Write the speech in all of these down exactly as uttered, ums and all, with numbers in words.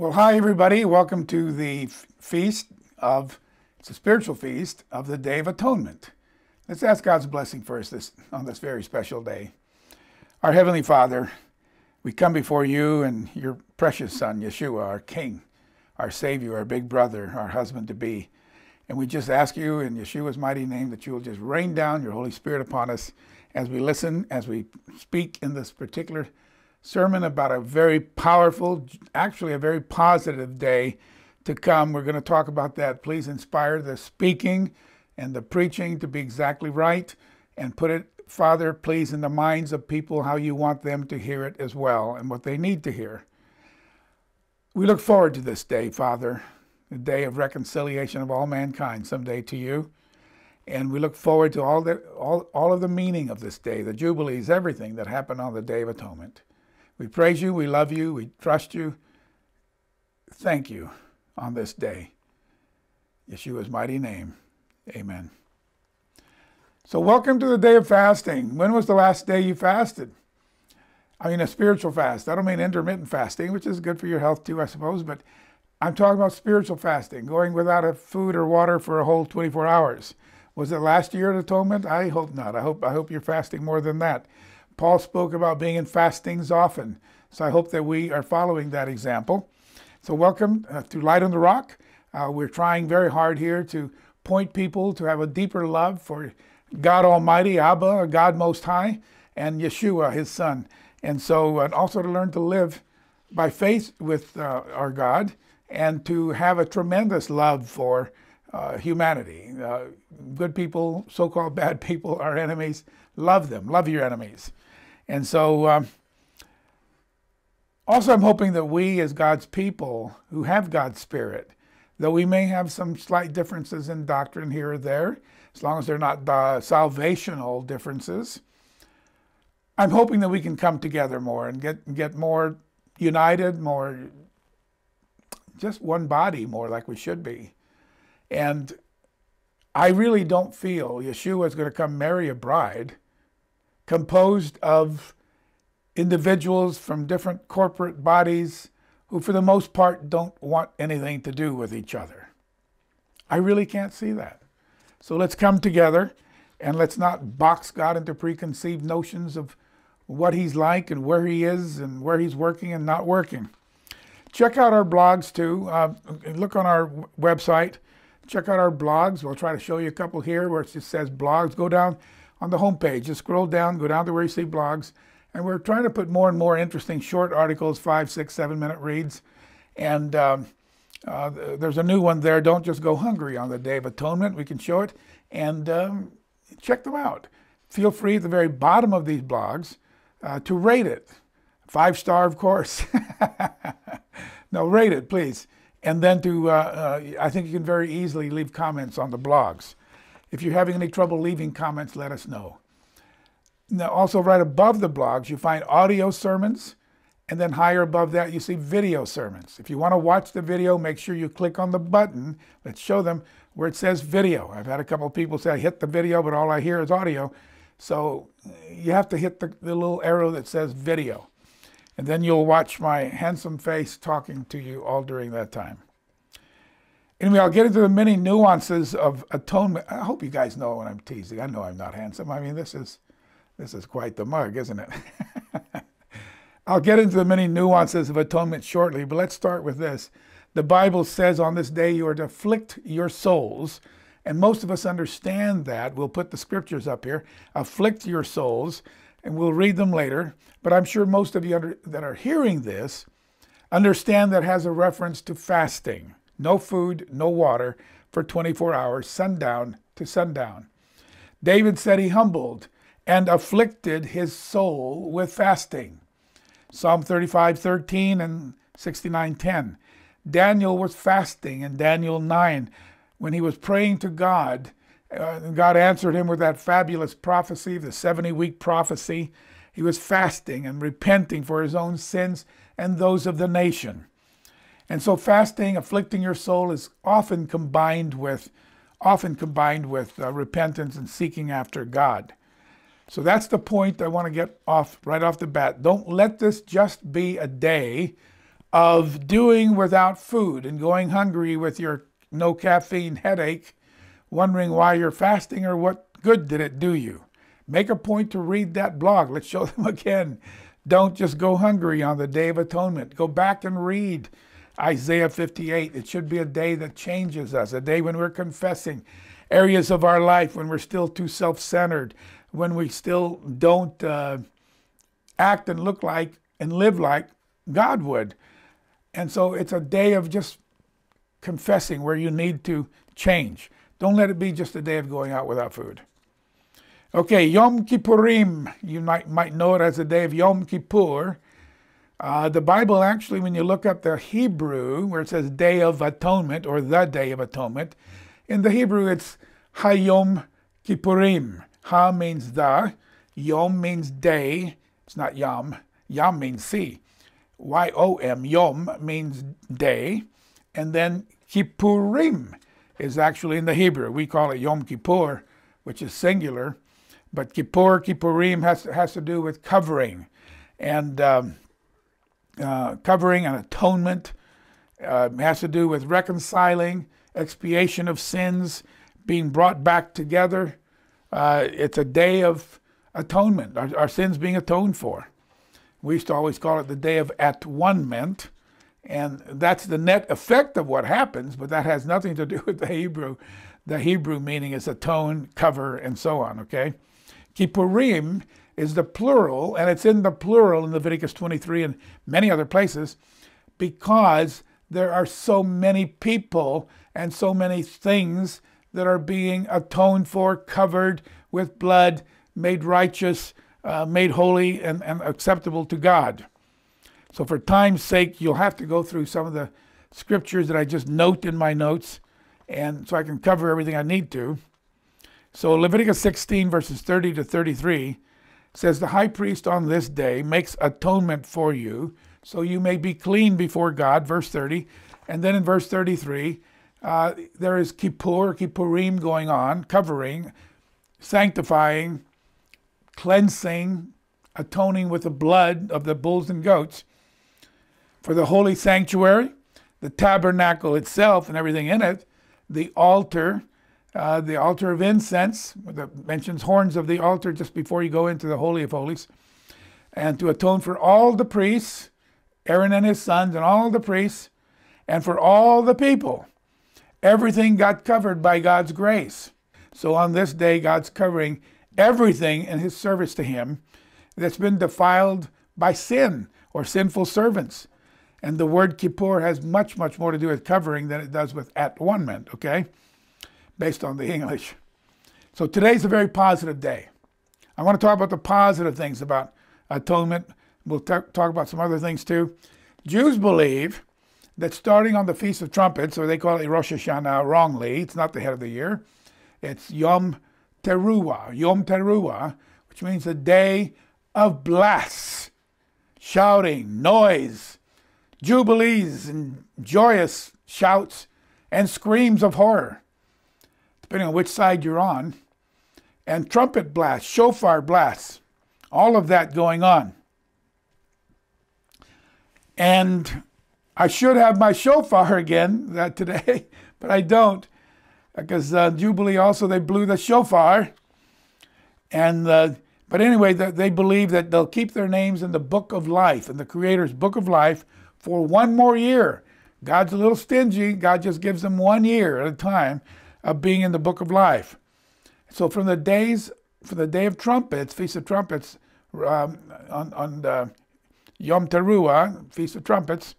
Well, hi everybody. Welcome to the feast of, it's a spiritual feast of the Day of Atonement. Let's ask God's blessing first this, on this very special day. Our Heavenly Father, we come before you and your precious Son, Yeshua, our King, our Savior, our big brother, our husband-to-be. And we just ask you in Yeshua's mighty name that you will just rain down your Holy Spirit upon us as we listen, as we speak in this particular sermon about a very powerful, actually a very positive day to come. We're going to talk about that. Please inspire the speaking and the preaching to be exactly right and put it, Father, please, in the minds of people how you want them to hear it as well and what they need to hear. We look forward to this day, Father, the day of reconciliation of all mankind someday to you. And we look forward to all, the, all, all of the meaning of this day, the Jubilees, everything that happened on the Day of Atonement. We praise you, we love you, we trust you. Thank you on this day. Yeshua's mighty name, amen. So welcome to the day of fasting. When was the last day you fasted? I mean a spiritual fast. I don't mean intermittent fasting, which is good for your health too, I suppose, but I'm talking about spiritual fasting, going without a food or water for a whole twenty-four hours. Was it last year at Atonement? I hope not. I hope, I hope you're fasting more than that. Paul spoke about being in fastings often, so I hope that we are following that example. So welcome uh, to Light on the Rock. Uh, we're trying very hard here to point people to have a deeper love for God Almighty, Abba, God Most High, and Yeshua, His Son. And so, and also to learn to live by faith with uh, our God and to have a tremendous love for uh, humanity. Uh, good people, so-called bad people, our enemies. Love them. Love your enemies. And so, um, also I'm hoping that we as God's people who have God's Spirit, though we may have some slight differences in doctrine here or there, as long as they're not uh, salvational differences, I'm hoping that we can come together more and get, get more united, more just one body, more like we should be. And I really don't feel Yeshua is going to come marry a bride composed of individuals from different corporate bodies who, for the most part, don't want anything to do with each other. I really can't see that. So let's come together and let's not box God into preconceived notions of what He's like and where He is and where He's working and not working. Check out our blogs too. Uh, look on our website. Check out our blogs. We'll try to show you a couple here where it just says blogs. Go down on the homepage, just scroll down, go down to where you see blogs. And we're trying to put more and more interesting short articles, five, six, seven minute reads. And um, uh, there's a new one there, Don't Just Go Hungry on the Day of Atonement. We can show it and um, check them out. Feel free at the very bottom of these blogs uh, to rate it. Five star, of course. No, rate it, please. And then to, uh, uh, I think you can very easily leave comments on the blogs. If you're having any trouble leaving comments, let us know. Now, also right above the blogs, you find audio sermons, and then higher above that, you see video sermons. If you want to watch the video, make sure you click on the button. Let's show them where it says video. I've had a couple of people say, I hit the video, but all I hear is audio. So you have to hit the, the little arrow that says video. And then you'll watch my handsome face talking to you all during that time. Anyway, I'll get into the many nuances of atonement. I hope you guys know when I'm teasing. I know I'm not handsome. I mean, this is, this is quite the mug, isn't it? I'll get into the many nuances of atonement shortly, but let's start with this. The Bible says on this day you are to afflict your souls. And most of us understand that. We'll put the scriptures up here. Afflict your souls. And we'll read them later, but I'm sure most of you under, that are hearing this understand that has a reference to fasting. No food, no water for twenty-four hours, sundown to sundown. David said he humbled and afflicted his soul with fasting. Psalm thirty-five thirteen and sixty-nine ten. Daniel was fasting in Daniel nine when he was praying to God. Uh, God answered him with that fabulous prophecy, the seventy-week prophecy. He was fasting and repenting for his own sins and those of the nation. And so fasting, afflicting your soul, is often combined with, often combined with uh, repentance and seeking after God. So that's the point I want to get off right off the bat. Don't let this just be a day of doing without food and going hungry with your no caffeine headache, wondering why you're fasting or what good did it do you. Make a point to read that blog. Let's show them again. Don't just go hungry on the Day of Atonement. Go back and read Isaiah fifty-eight. It should be a day that changes us, a day when we're confessing areas of our life, when we're still too self-centered, when we still don't uh, act and look like and live like God would. And so it's a day of just confessing where you need to change. Don't let it be just a day of going out without food. Okay, Yom Kippurim. You might, might know it as the day of Yom Kippur. Uh, the Bible actually, when you look up the Hebrew, where it says Day of Atonement or the Day of Atonement, in the Hebrew it's Hayom Kippurim. Ha means the, Yom means day. It's not Yom. Yom means see. Y O M, Yom, means day. And then Kippurim is actually in the Hebrew. We call it Yom Kippur, which is singular. But Kippur, Kippurim has, has to do with covering. And um, uh, covering and atonement uh, has to do with reconciling, expiation of sins, being brought back together. Uh, it's a day of atonement, our, our sins being atoned for. We used to always call it the day of at-one-ment, and that's the net effect of what happens, but that has nothing to do with the Hebrew. The Hebrew meaning is atone, cover, and so on, okay? Kippurim is the plural, and it's in the plural in Leviticus twenty-three and many other places, because there are so many people and so many things that are being atoned for, covered with blood, made righteous, Uh, made holy and, and acceptable to God. So for time's sake, you'll have to go through some of the scriptures that I just note in my notes, and so I can cover everything I need to. So Leviticus sixteen verses thirty to thirty-three says, "The high priest on this day makes atonement for you, so you may be clean before God," verse thirty. And then in verse thirty-three, uh, there is Kippur, Kippurim going on, covering, sanctifying, cleansing, atoning with the blood of the bulls and goats for the holy sanctuary, the tabernacle itself and everything in it, the altar, uh, the altar of incense, that mentions horns of the altar just before you go into the Holy of Holies, and to atone for all the priests, Aaron and his sons and all the priests, and for all the people. Everything got covered by God's grace. So on this day, God's covering everything in his service to him that's been defiled by sin or sinful servants. And the word Kippur has much, much more to do with covering than it does with at-one-ment, okay? Based on the English. So today's a very positive day. I want to talk about the positive things about atonement. We'll talk about some other things too. Jews believe that starting on the Feast of Trumpets, or they call it Rosh Hashanah wrongly, it's not the head of the year, it's Yom Teruah, Yom Teruah, which means the day of blasts, shouting, noise, jubilees, and joyous shouts, and screams of horror, depending on which side you're on, and trumpet blasts, shofar blasts, all of that going on. And I should have my shofar again that today, but I don't. Because uh, Jubilee also, they blew the shofar. And, uh, but anyway, the, they believe that they'll keep their names in the book of life, in the Creator's book of life, for one more year. God's a little stingy. God just gives them one year at a time of being in the book of life. So from the days, from the Day of Trumpets, Feast of Trumpets, um, on, on the Yom Teruah, Feast of Trumpets,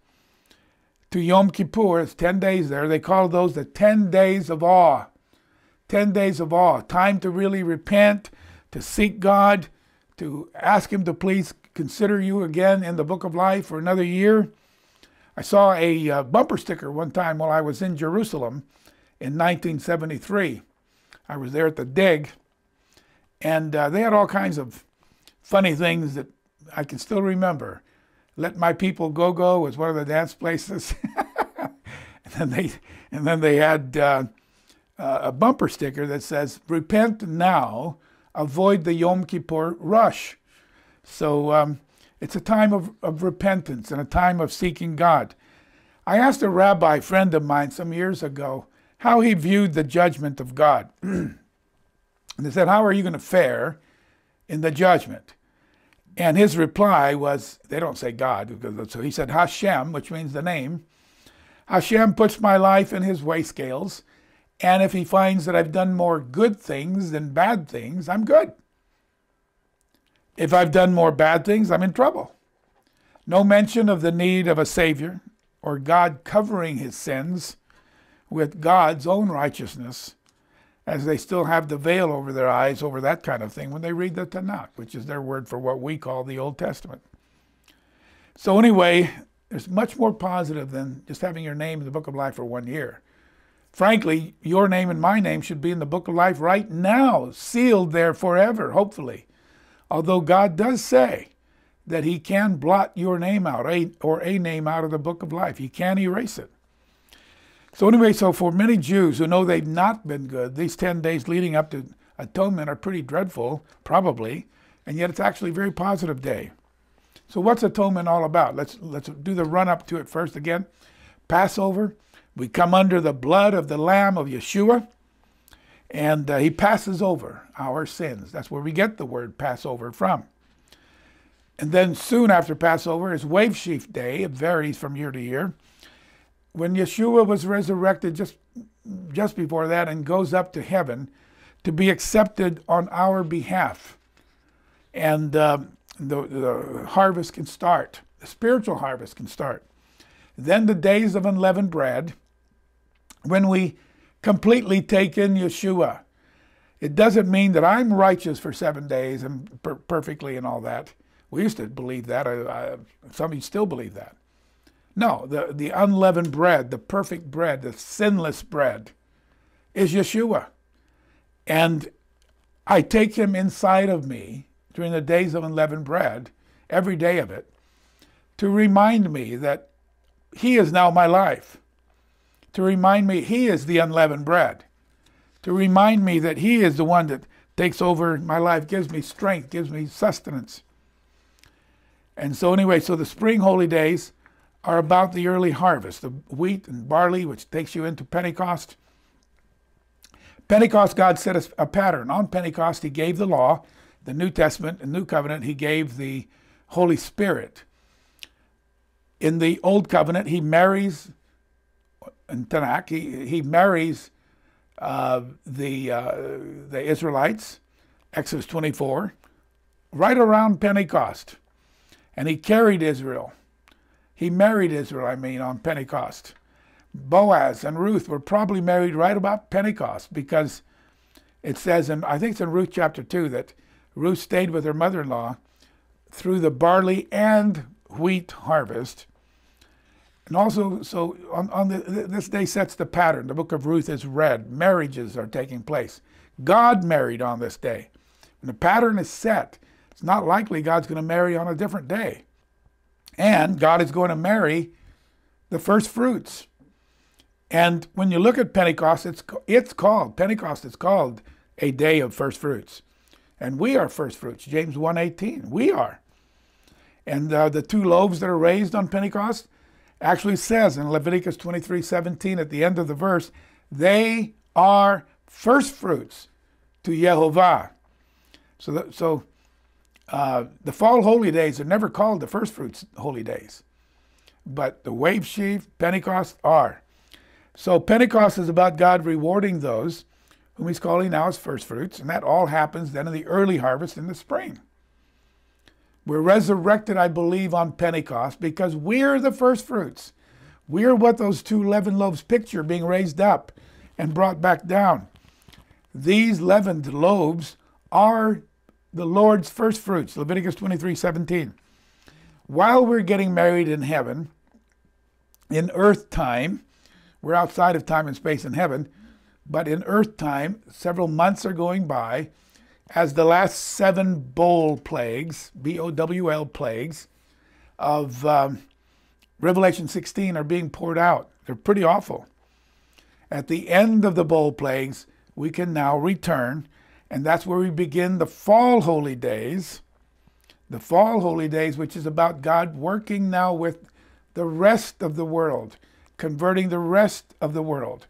to Yom Kippur, it's ten days there. They call those the ten days of awe. ten days of awe. Time to really repent, to seek God, to ask Him to please consider you again in the book of life for another year. I saw a uh, bumper sticker one time while I was in Jerusalem in nineteen seventy-three. I was there at the dig, and uh, they had all kinds of funny things that I can still remember. "Let my people go, go" was one of the dance places. and then they, and then they had uh, uh, a bumper sticker that says, "Repent now, avoid the Yom Kippur rush." So um, It's a time of, of repentance and a time of seeking God. I asked a rabbi friend of mine some years ago how he viewed the judgment of God. And they said, how are you going to fare in the judgment? And his reply was, they don't say God. So he said, Hashem, which means the name. Hashem puts my life in his weigh scales. And if he finds that I've done more good things than bad things, I'm good. If I've done more bad things, I'm in trouble. No mention of the need of a Savior or God covering his sins with God's own righteousness, as they still have the veil over their eyes over that kind of thing when they read the Tanakh, which is their word for what we call the Old Testament. So anyway, there's much more positive than just having your name in the Book of Life for one year. Frankly, your name and my name should be in the Book of Life right now, sealed there forever, hopefully. Although God does say that he can blot your name out, or a name out of the Book of Life. He can erase it. So anyway, so for many Jews who know they've not been good, these ten days leading up to atonement are pretty dreadful, probably, and yet it's actually a very positive day. So what's atonement all about? Let's, let's do the run-up to it first again. Passover, we come under the blood of the Lamb of Yeshua, and uh, he passes over our sins. That's where we get the word Passover from. And then soon after Passover is Wave Sheaf Day. It varies from year to year. When Yeshua was resurrected just, just before that and goes up to heaven to be accepted on our behalf. And um, the, the harvest can start. The spiritual harvest can start. Then the days of unleavened bread, when we completely take in Yeshua. It doesn't mean that I'm righteous for seven days and per perfectly and all that. We used to believe that. I, I, some of you still believe that. No, the, the unleavened bread, the perfect bread, the sinless bread is Yeshua. And I take him inside of me during the days of unleavened bread, every day of it, to remind me that he is now my life. To remind me he is the unleavened bread. To remind me that he is the one that takes over my life, gives me strength, gives me sustenance. And so anyway, so the spring holy days are about the early harvest, the wheat and barley, which takes you into Pentecost. Pentecost, God set us a pattern. On Pentecost, he gave the law, the New Testament, and New Covenant, he gave the Holy Spirit. In the Old Covenant, he marries... In Tanakh, he, he marries uh, the, uh, the Israelites, Exodus twenty-four, right around Pentecost. And he carried Israel. He married Israel, I mean, on Pentecost. Boaz and Ruth were probably married right about Pentecost, because it says, in, I think it's in Ruth chapter two, that Ruth stayed with her mother-in-law through the barley and wheat harvest. And also, so on, on the, this day sets the pattern. The book of Ruth is read. Marriages are taking place. God married on this day. When the pattern is set, it's not likely God's going to marry on a different day. And God is going to marry the first fruits. And when you look at Pentecost, it's, it's called, Pentecost is called a day of first fruits. And we are first fruits. James one eighteen, we are. And uh, the two loaves that are raised on Pentecost, actually says in Leviticus twenty-three seventeen at the end of the verse, they are first fruits to Yehovah. So, the, so uh, the fall holy days are never called the first fruits holy days, but the wave sheaf, Pentecost are. So Pentecost is about God rewarding those whom he's calling now as first fruits, and that all happens then in the early harvest in the spring. We're resurrected, I believe, on Pentecost because we're the first fruits. We're what those two leavened loaves picture, being raised up and brought back down. These leavened loaves are the Lord's first fruits, Leviticus twenty-three seventeen. While we're getting married in heaven, in earth time, we're outside of time and space in heaven, but in earth time, several months are going by, as the last seven bowl plagues, B O W L plagues, of um, Revelation sixteen are being poured out. They're pretty awful. At the end of the bowl plagues, we can now return, and that's where we begin the fall holy days, the fall holy days, which is about God working now with the rest of the world, converting the rest of the world,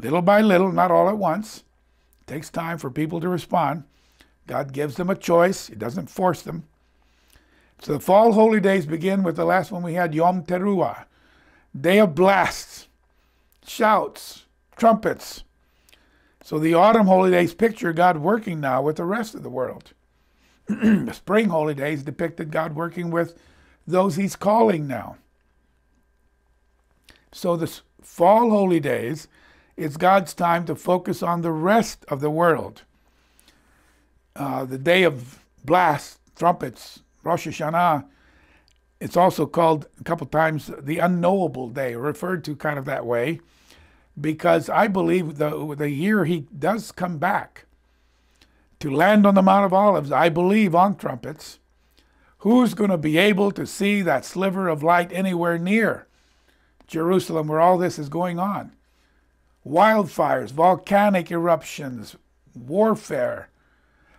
little by little, not all at once. It takes time for people to respond. God gives them a choice. He doesn't force them. So the fall holy days begin with the last one we had, Yom Teruah, day of blasts, shouts, trumpets. So the autumn holy days picture God working now with the rest of the world. The spring holy days depicted God working with those he's calling now. So the fall holy days is God's time to focus on the rest of the world. Uh, the day of blasts, trumpets, Rosh Hashanah, it's also called a couple times the unknowable day, referred to kind of that way, because I believe the, the year he does come back to land on the Mount of Olives, I believe on trumpets, who's going to be able to see that sliver of light anywhere near Jerusalem where all this is going on? Wildfires, volcanic eruptions, warfare.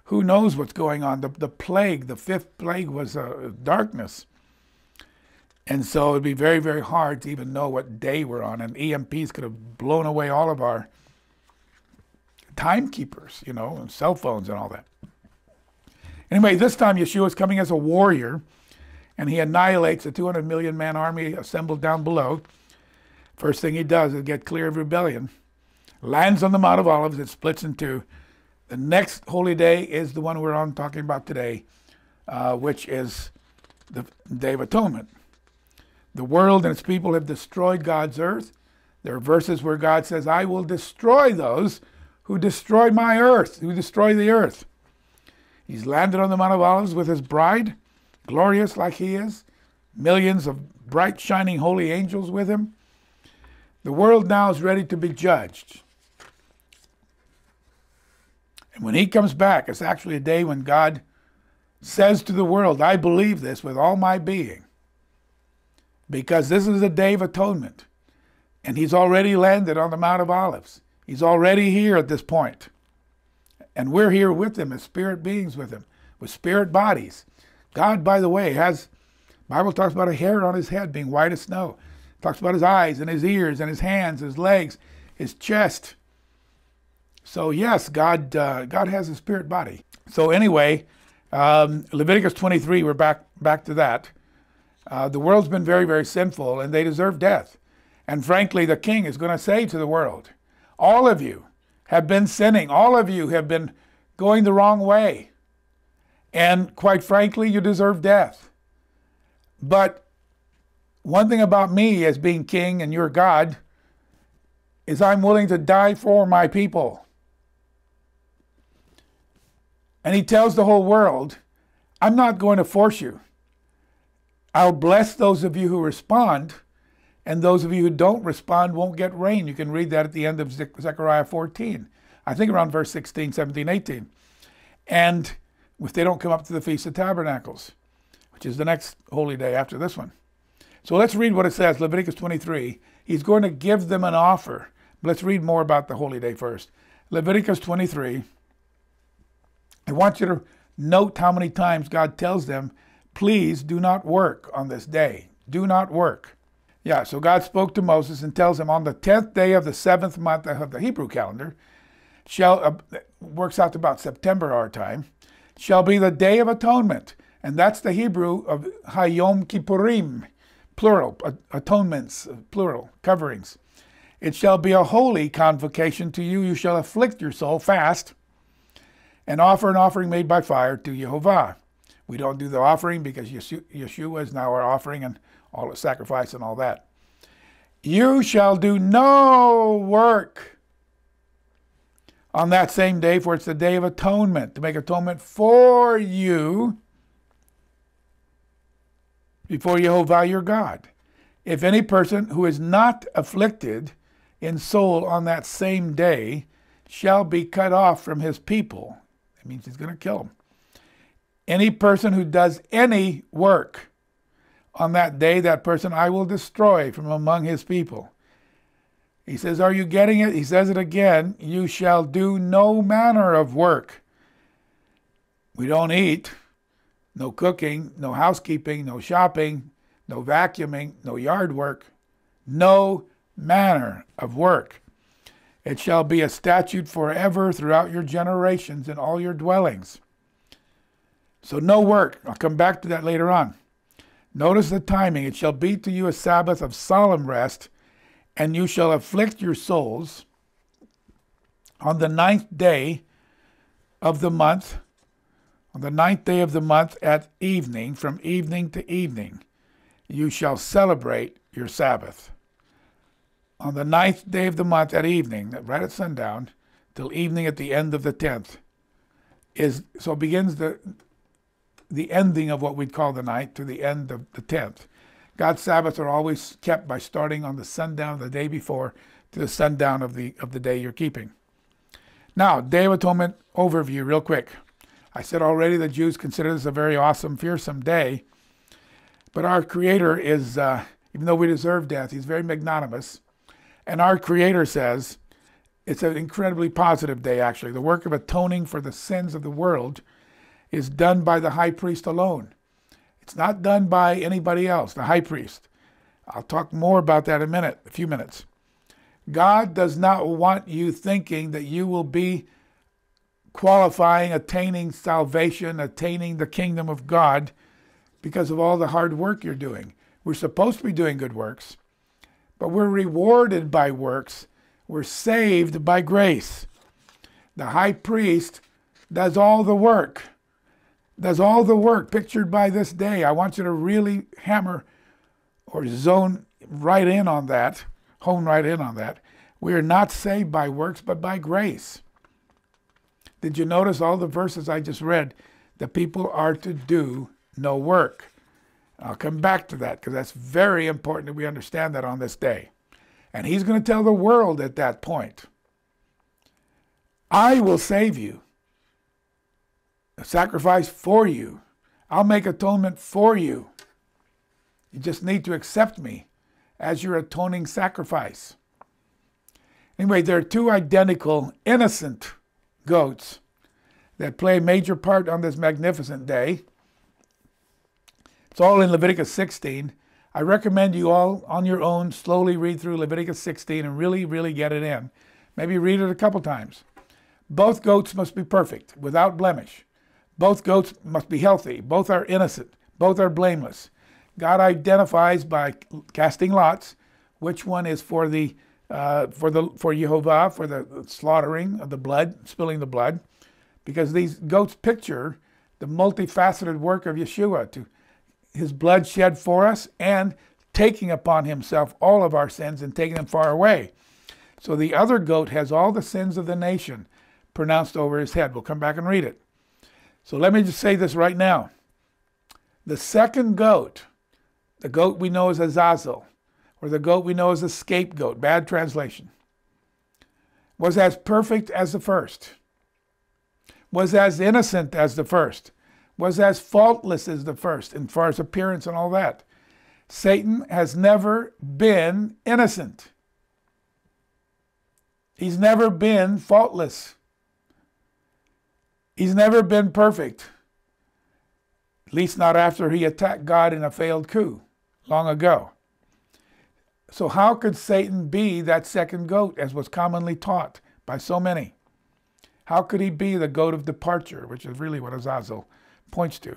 Who knows what's going on? The, the plague, the fifth plague was uh, darkness. And so it would be very, very hard to even know what day we're on. And E M Ps could have blown away all of our timekeepers, you know, and cell phones and all that. Anyway, this time Yeshua is coming as a warrior, and he annihilates a two hundred million man army assembled down below. First thing he does is get clear of rebellion. Lands on the Mount of Olives. It splits in two. The next holy day is the one we're on talking about today, uh, which is the Day of Atonement. The world and its people have destroyed God's earth. There are verses where God says, I will destroy those who destroy my earth, who destroy the earth. He's landed on the Mount of Olives with his bride, glorious like he is, millions of bright, shining, holy angels with him. The world now is ready to be judged. And when he comes back, it's actually a day when God says to the world, I believe this with all my being, because this is a day of atonement. And he's already landed on the Mount of Olives. He's already here at this point. And we're here with him as spirit beings with him, with spirit bodies. God, by the way, has, the Bible talks about a hair on his head being white as snow. It talks about his eyes and his ears and his hands, his legs, his chest. So yes, God, uh, God has a spirit body. So anyway, um, Leviticus twenty-three, we're back, back to that. Uh, the world's been very, very sinful, and they deserve death. And frankly, the king is going to say to the world, all of you have been sinning. All of you have been going the wrong way. And quite frankly, you deserve death. But one thing about me as being king and your God is I'm willing to die for my people. And he tells the whole world, I'm not going to force you. I'll bless those of you who respond, and those of you who don't respond won't get rain. You can read that at the end of Zechariah fourteen, I think around verse sixteen, seventeen, eighteen. And if they don't come up to the Feast of Tabernacles, which is the next holy day after this one. So let's read what it says, Leviticus twenty-three. He's going to give them an offer. Let's read more about the holy day first. Leviticus twenty-three. I want you to note how many times God tells them, please do not work on this day. Do not work. Yeah, so God spoke to Moses and tells him on the tenth day of the seventh month of the Hebrew calendar, shall uh, works out to about September our time, shall be the Day of Atonement. And that's the Hebrew of Hayom Kippurim, plural, atonements, plural, coverings. It shall be a holy convocation to you. You shall afflict your soul, fast, and offer an offering made by fire to Yehovah. We don't do the offering because Yeshua is now our offering and all the sacrifice and all that. You shall do no work on that same day, for it's the Day of Atonement, to make atonement for you before Yehovah your God. If any person who is not afflicted in soul on that same day shall be cut off from his people, that means he's going to kill him. Any person who does any work on that day, that person I will destroy from among his people. He says, are you getting it? He says it again, you shall do no manner of work. We don't eat. no cooking, no housekeeping, no shopping, no vacuuming, no yard work, no manner of work. It shall be a statute forever throughout your generations in all your dwellings. So no work. I'll come back to that later on. Notice the timing. It shall be to you a Sabbath of solemn rest, and you shall afflict your souls on the ninth day of the month, on the ninth day of the month at evening, from evening to evening. You shall celebrate your Sabbath. On the ninth day of the month at evening, right at sundown, till evening at the end of the tenth, is so begins the the ending of what we'd call the night to the end of the tenth. God's Sabbaths are always kept by starting on the sundown of the day before to the sundown of the of the day you're keeping. Now, Day of Atonement overview, real quick. I said already the Jews consider this a very awesome, fearsome day, but our Creator is, uh, even though we deserve death, He's very magnanimous. And our Creator says it's an incredibly positive day, actually. The work of atoning for the sins of the world is done by the high priest alone. It's not done by anybody else, the high priest. I'll talk more about that in a minute, a few minutes. God does not want you thinking that you will be qualifying, attaining salvation, attaining the kingdom of God because of all the hard work you're doing. We're supposed to be doing good works, but we're rewarded by works. We're saved by grace. The high priest does all the work. Does all the work pictured by this day. I want you to really hammer or zone right in on that, hone right in on that. We are not saved by works, but by grace. Did you notice all the verses I just read? The people are to do no work. I'll come back to that because that's very important that we understand that on this day. And he's going to tell the world at that point, I will save you, a sacrifice for you. I'll make atonement for you. You just need to accept me as your atoning sacrifice. Anyway, there are two identical innocent goats that play a major part on this magnificent day. It's all in Leviticus sixteen. I recommend you all on your own slowly read through Leviticus sixteen and really, really get it in. Maybe read it a couple times. Both goats must be perfect, without blemish. Both goats must be healthy. Both are innocent. Both are blameless. God identifies by casting lots which one is for the uh, for the for Yehovah, for the slaughtering of the blood, spilling the blood, because these goats picture the multifaceted work of Yeshua to His blood shed for us and taking upon Himself all of our sins and taking them far away. So the other goat has all the sins of the nation pronounced over His head. We'll come back and read it. So let me just say this right now. The second goat, the goat we know as Azazel, or the goat we know as a scapegoat, bad translation, was as perfect as the first, was as innocent as the first, was as faultless as the first, as far as appearance and all that. Satan has never been innocent. He's never been faultless. He's never been perfect, at least not after he attacked God in a failed coup long ago. So how could Satan be that second goat, as was commonly taught by so many? How could he be the goat of departure, which is really what Azazel points to?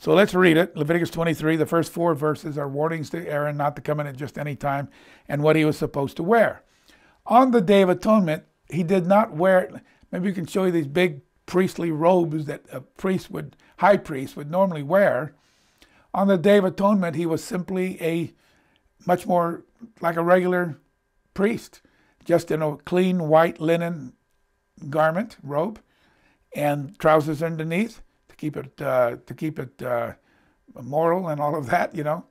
So let's read it. Leviticus twenty-three, the first four verses are warnings to Aaron not to come in at just any time and what he was supposed to wear. On the Day of Atonement, he did not wear, maybe you can show you these big priestly robes that a priest would, high priest would normally wear. On the Day of Atonement, he was simply a much more like a regular priest, just in a clean white linen garment, robe, and trousers underneath to keep it uh, to keep it uh, moral and all of that, you know.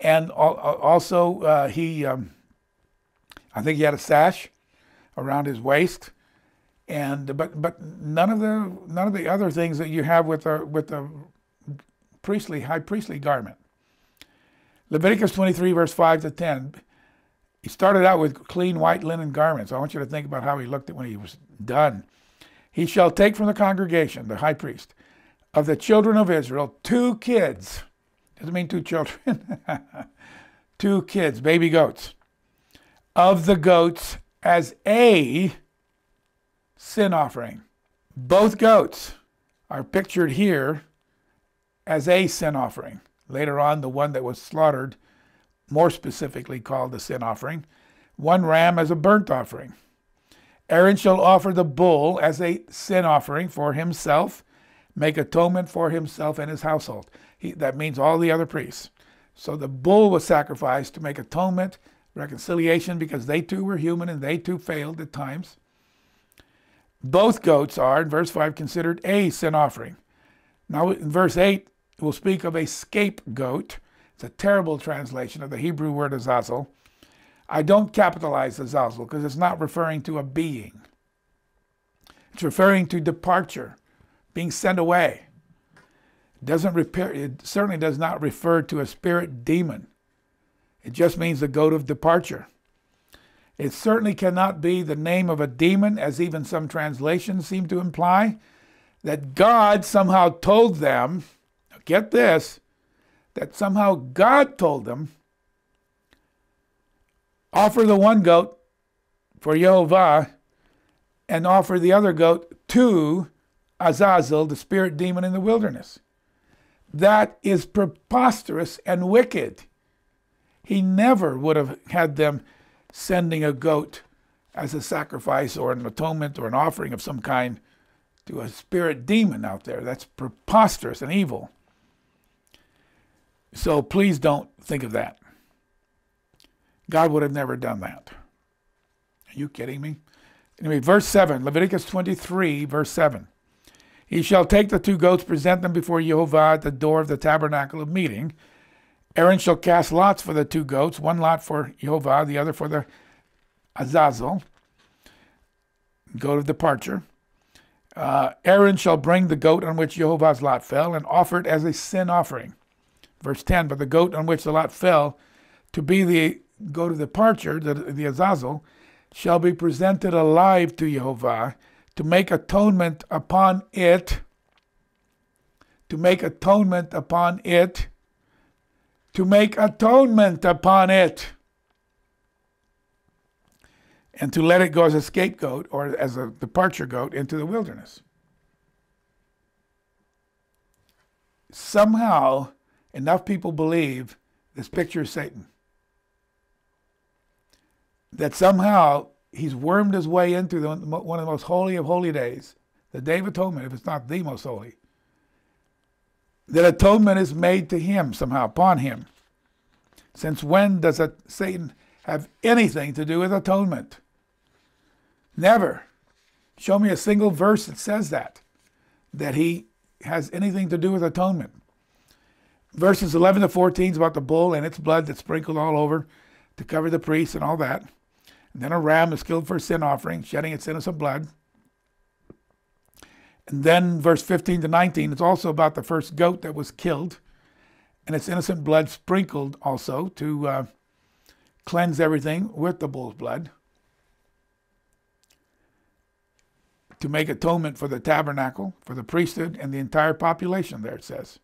And al also uh, he, um, I think he had a sash around his waist. And but but none of the none of the other things that you have with a with a priestly high priestly garment. Leviticus twenty-three verse five to ten. He started out with clean white linen garments. I want you to think about how he looked at when he was done. He shall take from the congregation, the high priest, of the children of Israel, two kids. Doesn't mean two children. Two kids, baby goats. Of the goats as a sin offering. Both goats are pictured here as a sin offering. Later on, the one that was slaughtered, more specifically called the sin offering. One ram as a burnt offering. Aaron shall offer the bull as a sin offering for himself, make atonement for himself and his household. He, that means all the other priests. So the bull was sacrificed to make atonement, reconciliation, because they too were human and they too failed at times. Both goats are, in verse five, considered a sin offering. Now in verse eight, it will speak of a scapegoat. It's a terrible translation of the Hebrew word Azazel. I don't capitalize Azazel because it's not referring to a being. It's referring to departure, being sent away. It doesn't repair, it certainly does not refer to a spirit demon. It just means the goat of departure. It certainly cannot be the name of a demon, as even some translations seem to imply, that God somehow told them, get this, that somehow God told them, offer the one goat for Yehovah and offer the other goat to Azazel, the spirit demon in the wilderness. That is preposterous and wicked. He never would have had them sending a goat as a sacrifice or an atonement or an offering of some kind to a spirit demon out there. That's preposterous and evil. So please don't think of that. God would have never done that. Are you kidding me? Anyway, verse seven, Leviticus twenty-three, verse seven. He shall take the two goats, present them before Yehovah at the door of the tabernacle of meeting. Aaron shall cast lots for the two goats, one lot for Yehovah, the other for the Azazel, goat of departure. Uh, Aaron shall bring the goat on which Yehovah's lot fell and offer it as a sin offering. Verse ten, but the goat on which the lot fell, to be the goat of departure, the, the Azazel, shall be presented alive to Yehovah, to make atonement upon it, to make atonement upon it, to make atonement upon it, and to let it go as a scapegoat or as a departure goat into the wilderness. Somehow, enough people believe this picture is Satan. That somehow he's wormed his way into the, one of the most holy of holy days, the Day of Atonement, if it's not the most holy. That atonement is made to him somehow, upon him. Since when does a, Satan have anything to do with atonement? Never. Show me a single verse that says that, that he has anything to do with atonement. Verses eleven to fourteen is about the bull and its blood that's sprinkled all over to cover the priests and all that. And then a ram is killed for a sin offering, shedding its innocent blood. And then verse fifteen to nineteen, it's also about the first goat that was killed and its innocent blood sprinkled also to uh, cleanse everything with the bull's blood, to make atonement for the tabernacle, for the priesthood and the entire population there, it says.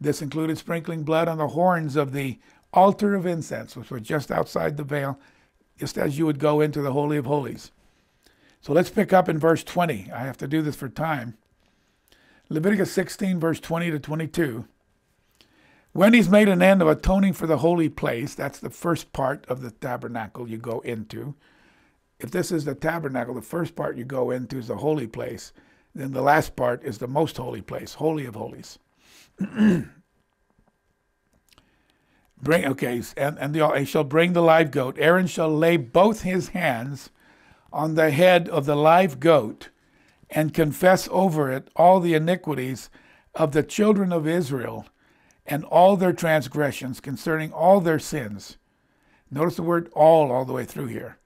This included sprinkling blood on the horns of the altar of incense, which was just outside the veil, just as you would go into the Holy of Holies. So let's pick up in verse twenty. I have to do this for time. Leviticus sixteen, verse twenty to twenty-two. When he's made an end of atoning for the holy place, that's the first part of the tabernacle you go into. If this is the tabernacle, the first part you go into is the holy place. Then the last part is the most holy place, Holy of Holies. Bring, okay, and, and the, he shall bring the live goat. Aaron shall lay both his hands on the head of the live goat and confess over it all the iniquities of the children of Israel and all their transgressions concerning all their sins. Notice the word all all the way through here.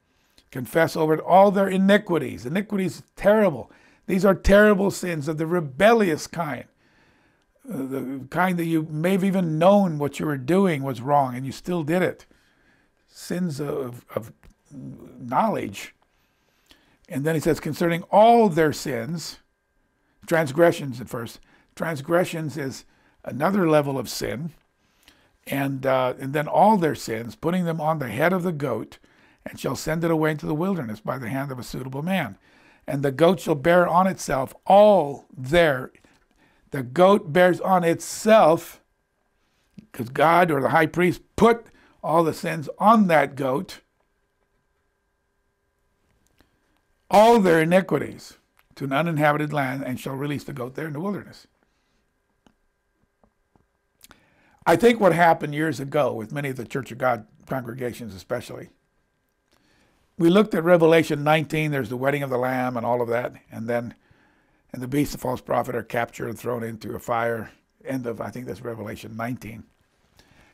Confess over it all their iniquities. Iniquities, terrible. These are terrible sins of the rebellious kind. The kind that you may have even known what you were doing was wrong and you still did it. Sins of, of knowledge. And then he says, concerning all their sins, transgressions at first, Transgressions is another level of sin, and, uh, and then all their sins, putting them on the head of the goat, and shall send it away into the wilderness by the hand of a suitable man. And the goat shall bear on itself all their, the goat bears on itself, because God or the high priest put all the sins on that goat, all their iniquities to an uninhabited land, and shall release the goat there in the wilderness. I think what happened years ago with many of the Church of God congregations especially, we looked at Revelation nineteen, there's the wedding of the Lamb and all of that, and then and the beast, the false prophet, are captured and thrown into a fire, end of, I think that's Revelation nineteen.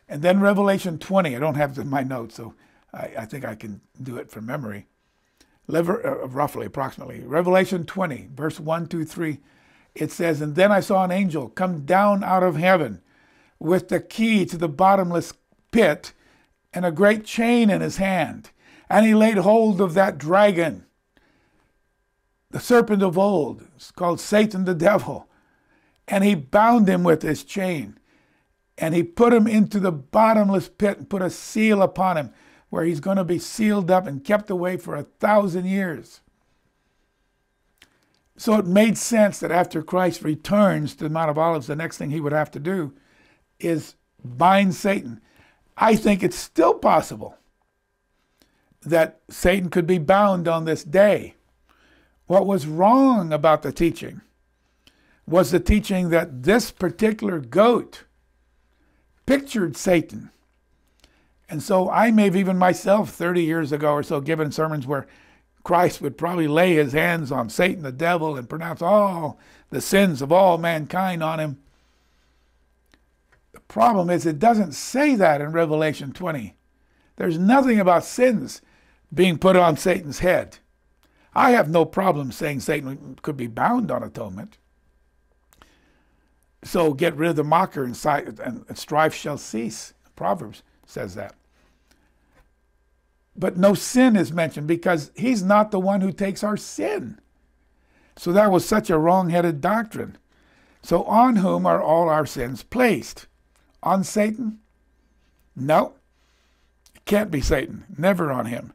And then Revelation twenty, I don't have it in my notes, so I, I think I can do it from memory, Lever, uh, roughly, approximately. Revelation twenty, verse one, two, three, it says, "And then I saw an angel come down out of heaven with the key to the bottomless pit and a great chain in his hand. And he laid hold of that dragon, the serpent of old, called Satan the devil, and he bound him with his chain, and he put him into the bottomless pit and put a seal upon him, where he's going to be sealed up and kept away for a thousand years. So it made sense that after Christ returns to the Mount of Olives, the next thing he would have to do is bind Satan. I think it's still possible that Satan could be bound on this day. What was wrong about the teaching was the teaching that this particular goat pictured Satan. And so I may have even myself thirty years ago or so given sermons where Christ would probably lay his hands on Satan the devil and pronounce all the sins of all mankind on him. The problem is it doesn't say that in Revelation twenty. There's nothing about sins being put on Satan's head. I have no problem saying Satan could be bound on atonement. So get rid of the mocker and, and strife shall cease. Proverbs says that. But no sin is mentioned because he's not the one who takes our sin. So that was such a wrong-headed doctrine. So on whom are all our sins placed? On Satan? No. Can't be Satan, never on him.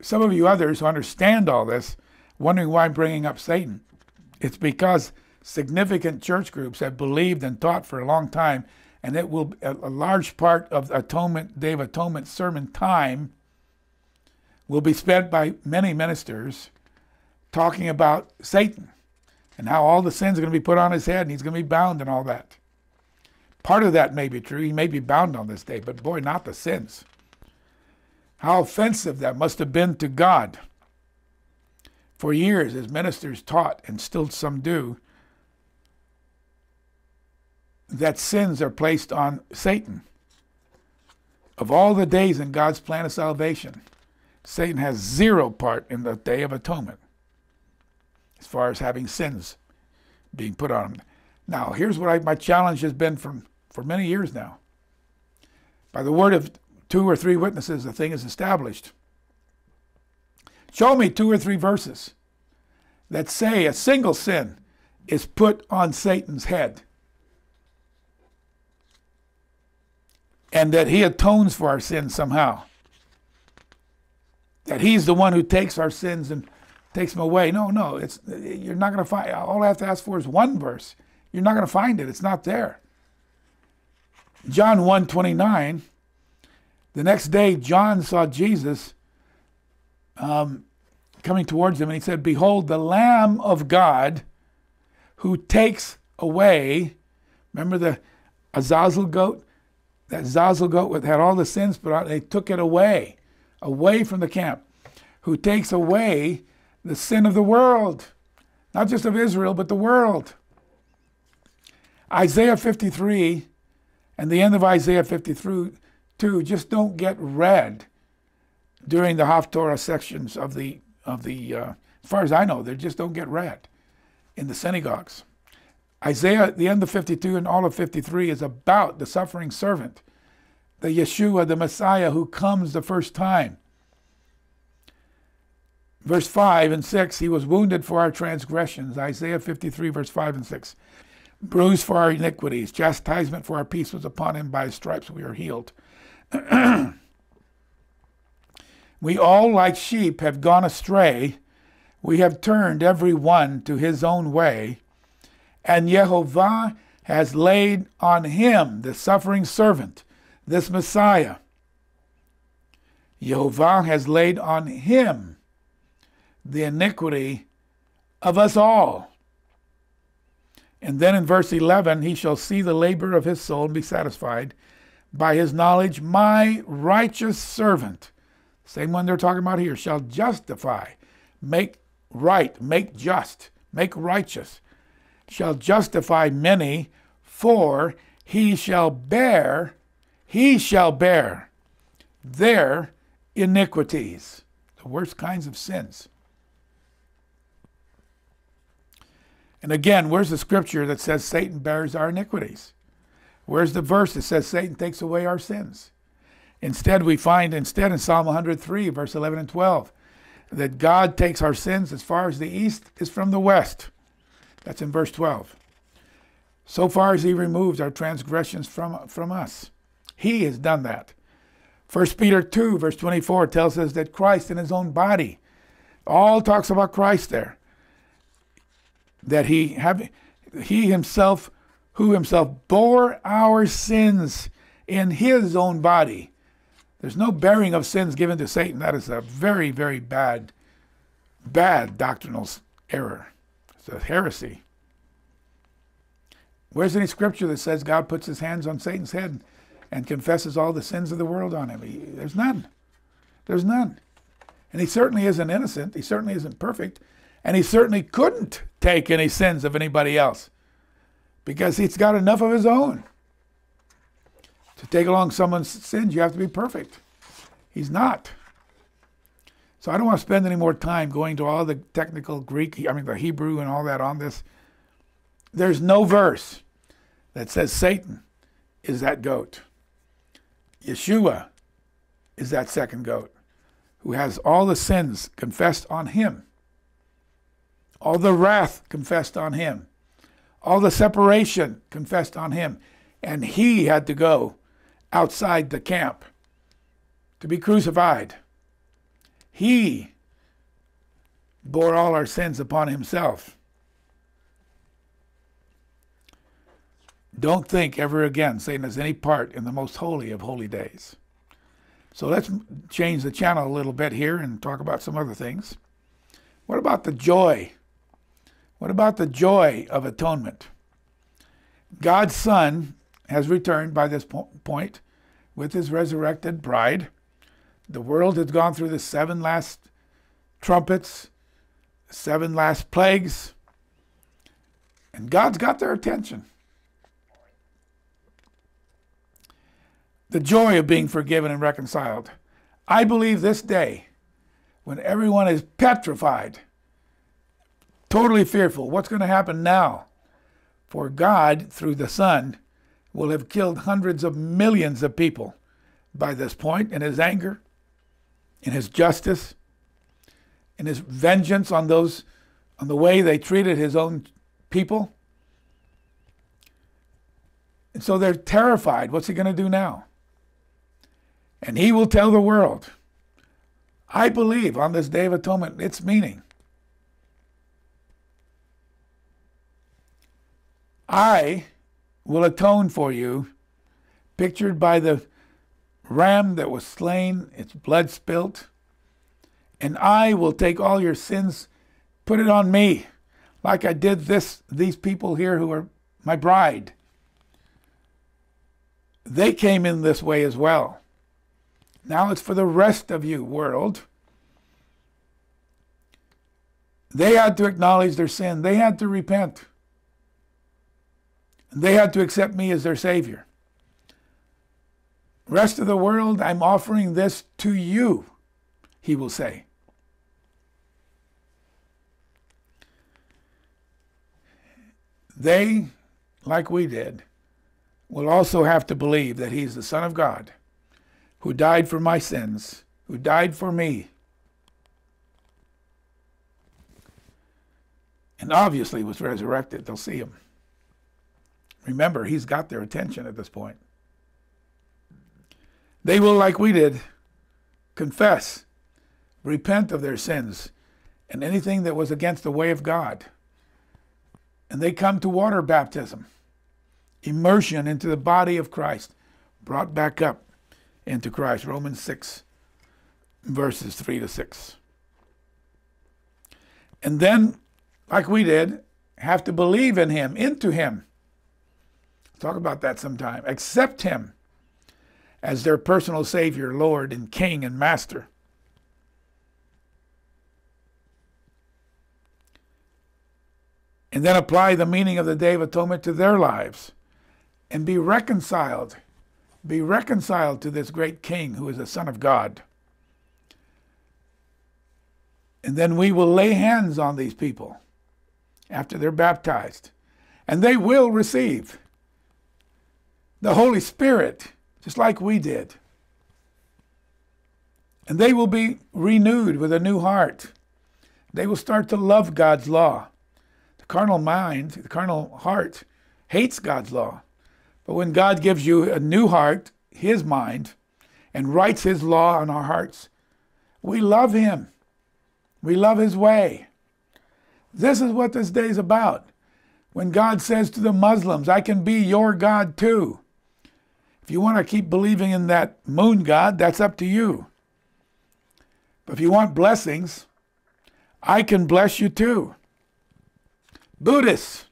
Some of you others who understand all this, wondering why I'm bringing up Satan, it's because significant church groups have believed and taught for a long time, and it will a, a large part of atonement, Day of Atonement sermon time will be spent by many ministers talking about Satan and how all the sins are going to be put on his head and he's going to be bound and all that. Part of that may be true. He may be bound on this day, but boy, not the sins. How offensive that must have been to God. For years, as ministers taught, and still some do, that sins are placed on Satan. Of all the days in God's plan of salvation, Satan has zero part in the Day of Atonement, as far as having sins being put on him. Now, here's what I, my challenge has been from, for many years now. By the word of two or three witnesses, the thing is established. Show me two or three verses that say a single sin is put on Satan's head and that he atones for our sins somehow. That he's the one who takes our sins and takes them away. No, no, it's, you're not going to find, all I have to ask for is one verse. You're not going to find it. It's not there. John one twenty-nine, the next day John saw Jesus um, coming towards him, and he said, "Behold, the Lamb of God who takes away," remember the Azazel goat? That Azazel goat had all the sins put on, they took it away, away from the camp, "who takes away the sin of the world," not just of Israel, but the world. Isaiah fifty-three and the end of Isaiah fifty-three, two just don't get read during the Haftorah sections of the, of the uh, as far as I know, they just don't get read in the synagogues. Isaiah, the end of fifty-two and all of fifty-three is about the suffering servant, the Yeshua, the Messiah who comes the first time. Verse five and six, he was wounded for our transgressions. Isaiah fifty-three, verse five and six. Bruised for our iniquities. Chastisement for our peace was upon him. By his stripes we are healed. We all, like sheep, have gone astray. We have turned every one to his own way. And Yehovah has laid on him, the suffering servant, this Messiah. Yehovah has laid on him the iniquity of us all. And then in verse eleven, he shall see the labor of his soul and be satisfied. By his knowledge, my righteous servant, same one they're talking about here, shall justify, make right, make just, make righteous, shall justify many, for he shall bear, he shall bear their iniquities, the worst kinds of sins. And again, where's the scripture that says Satan bears our iniquities? Where's the verse that says Satan takes away our sins? Instead, we find instead in Psalm one hundred three, verse eleven and twelve, that God takes our sins as far as the east is from the west. That's in verse twelve. So far as he removes our transgressions from, from us. He has done that. First Peter two, verse twenty-four tells us that Christ in his own body, all talks about Christ there, that he, have, he himself, who himself bore our sins in his own body. There's no bearing of sins given to Satan. That is a very, very bad, bad doctrinal error. It's a heresy. Where's any scripture that says God puts his hands on Satan's head and confesses all the sins of the world on him? He, there's none. There's none. And he certainly isn't innocent. He certainly isn't perfect. And he certainly couldn't take any sins of anybody else, because he's got enough of his own. To take along someone's sins, you have to be perfect. He's not. So I don't want to spend any more time going to all the technical Greek, I mean the Hebrew and all that on this. There's no verse that says Satan is that goat. Yeshua is that second goat who has all the sins confessed on him. All the wrath confessed on him. All the separation confessed on him. And he had to go outside the camp to be crucified. He bore all our sins upon himself. Don't think ever again Satan has any part in the most holy of holy days. So let's change the channel a little bit here and talk about some other things. What about the joy? What about the joy of atonement? God's Son has returned by this po point with his resurrected bride. The world has gone through the seven last trumpets, seven last plagues, and God's got their attention. The joy of being forgiven and reconciled. I believe this day, when everyone is petrified, totally fearful, what's going to happen now? For God, through the Son, will have killed hundreds of millions of people by this point in his anger, in his justice, in his vengeance on those, on the way they treated his own people. And so they're terrified. What's he going to do now? And he will tell the world, I believe on this Day of Atonement, its meaning. I will atone for you, pictured by the ram that was slain, its blood spilt, and I will take all your sins, put it on me, like I did this, these people here who are my bride. They came in this way as well. Now it's for the rest of you, world. They had to acknowledge their sin. They had to repent. They had to accept me as their Savior. Rest of the world, I'm offering this to you, he will say. They, like we did, will also have to believe that he's the Son of God, who died for my sins, who died for me. and obviously was resurrected, they'll see him. Remember, he's got their attention at this point. They will, like we did, confess, repent of their sins, and anything that was against the way of God. And they come to water baptism, immersion into the body of Christ, brought back up into Christ. Romans six, verses three to six. And then, like we did, have to believe in him, into him. Talk about that sometime. Accept him as their personal Savior, Lord, and King and Master. And then apply the meaning of the Day of Atonement to their lives and be reconciled. Be reconciled to this great King who is the Son of God. And then we will lay hands on these people after they're baptized. And they will receive the Holy Spirit, just like we did. And they will be renewed with a new heart. They will start to love God's law. The carnal mind, the carnal heart, hates God's law. But when God gives you a new heart, his mind, and writes his law on our hearts, we love him. We love his way. This is what this day is about. When God says to the Muslims, I can be your God too. If you want to keep believing in that moon god, that's up to you. But if you want blessings, I can bless you too. Buddhists,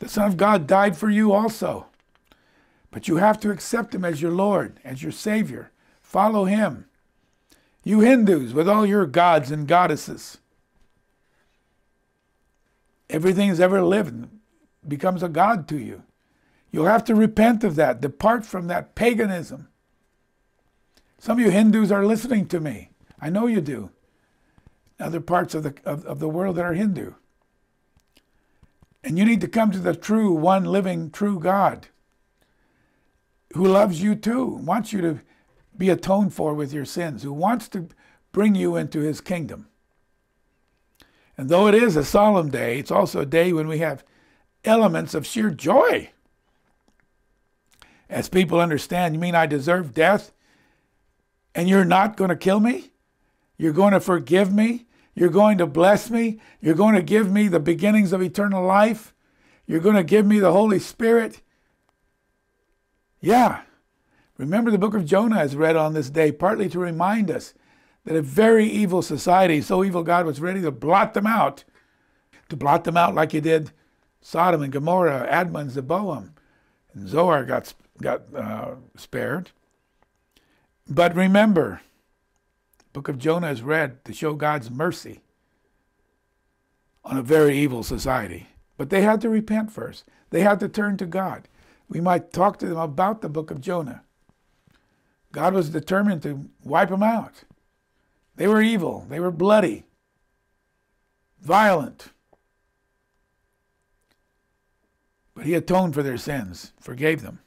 the Son of God died for you also. But you have to accept him as your Lord, as your Savior. Follow him. You Hindus, with all your gods and goddesses. Everything that's ever lived becomes a god to you. You'll have to repent of that. Depart from that paganism. Some of you Hindus are listening to me. I know you do. Other parts of the, of, of the world that are Hindu. And you need to come to the true, one living, true God who loves you too, wants you to be atoned for with your sins, who wants to bring you into his kingdom. And though it is a solemn day, it's also a day when we have elements of sheer joy. As people understand, you mean I deserve death? And you're not going to kill me? You're going to forgive me? You're going to bless me? You're going to give me the beginnings of eternal life? You're going to give me the Holy Spirit? Yeah. Remember, the book of Jonah is read on this day, partly to remind us that a very evil society, so evil God was ready to blot them out, to blot them out like he did Sodom and Gomorrah, Admon, Zeboam, and Zoar got, got uh, spared. But remember, the book of Jonah is read to show God's mercy on a very evil society. But they had to repent first. They had to turn to God. We might talk to them about the book of Jonah. God was determined to wipe them out. They were evil. They were bloody, violent. But he atoned for their sins, forgave them.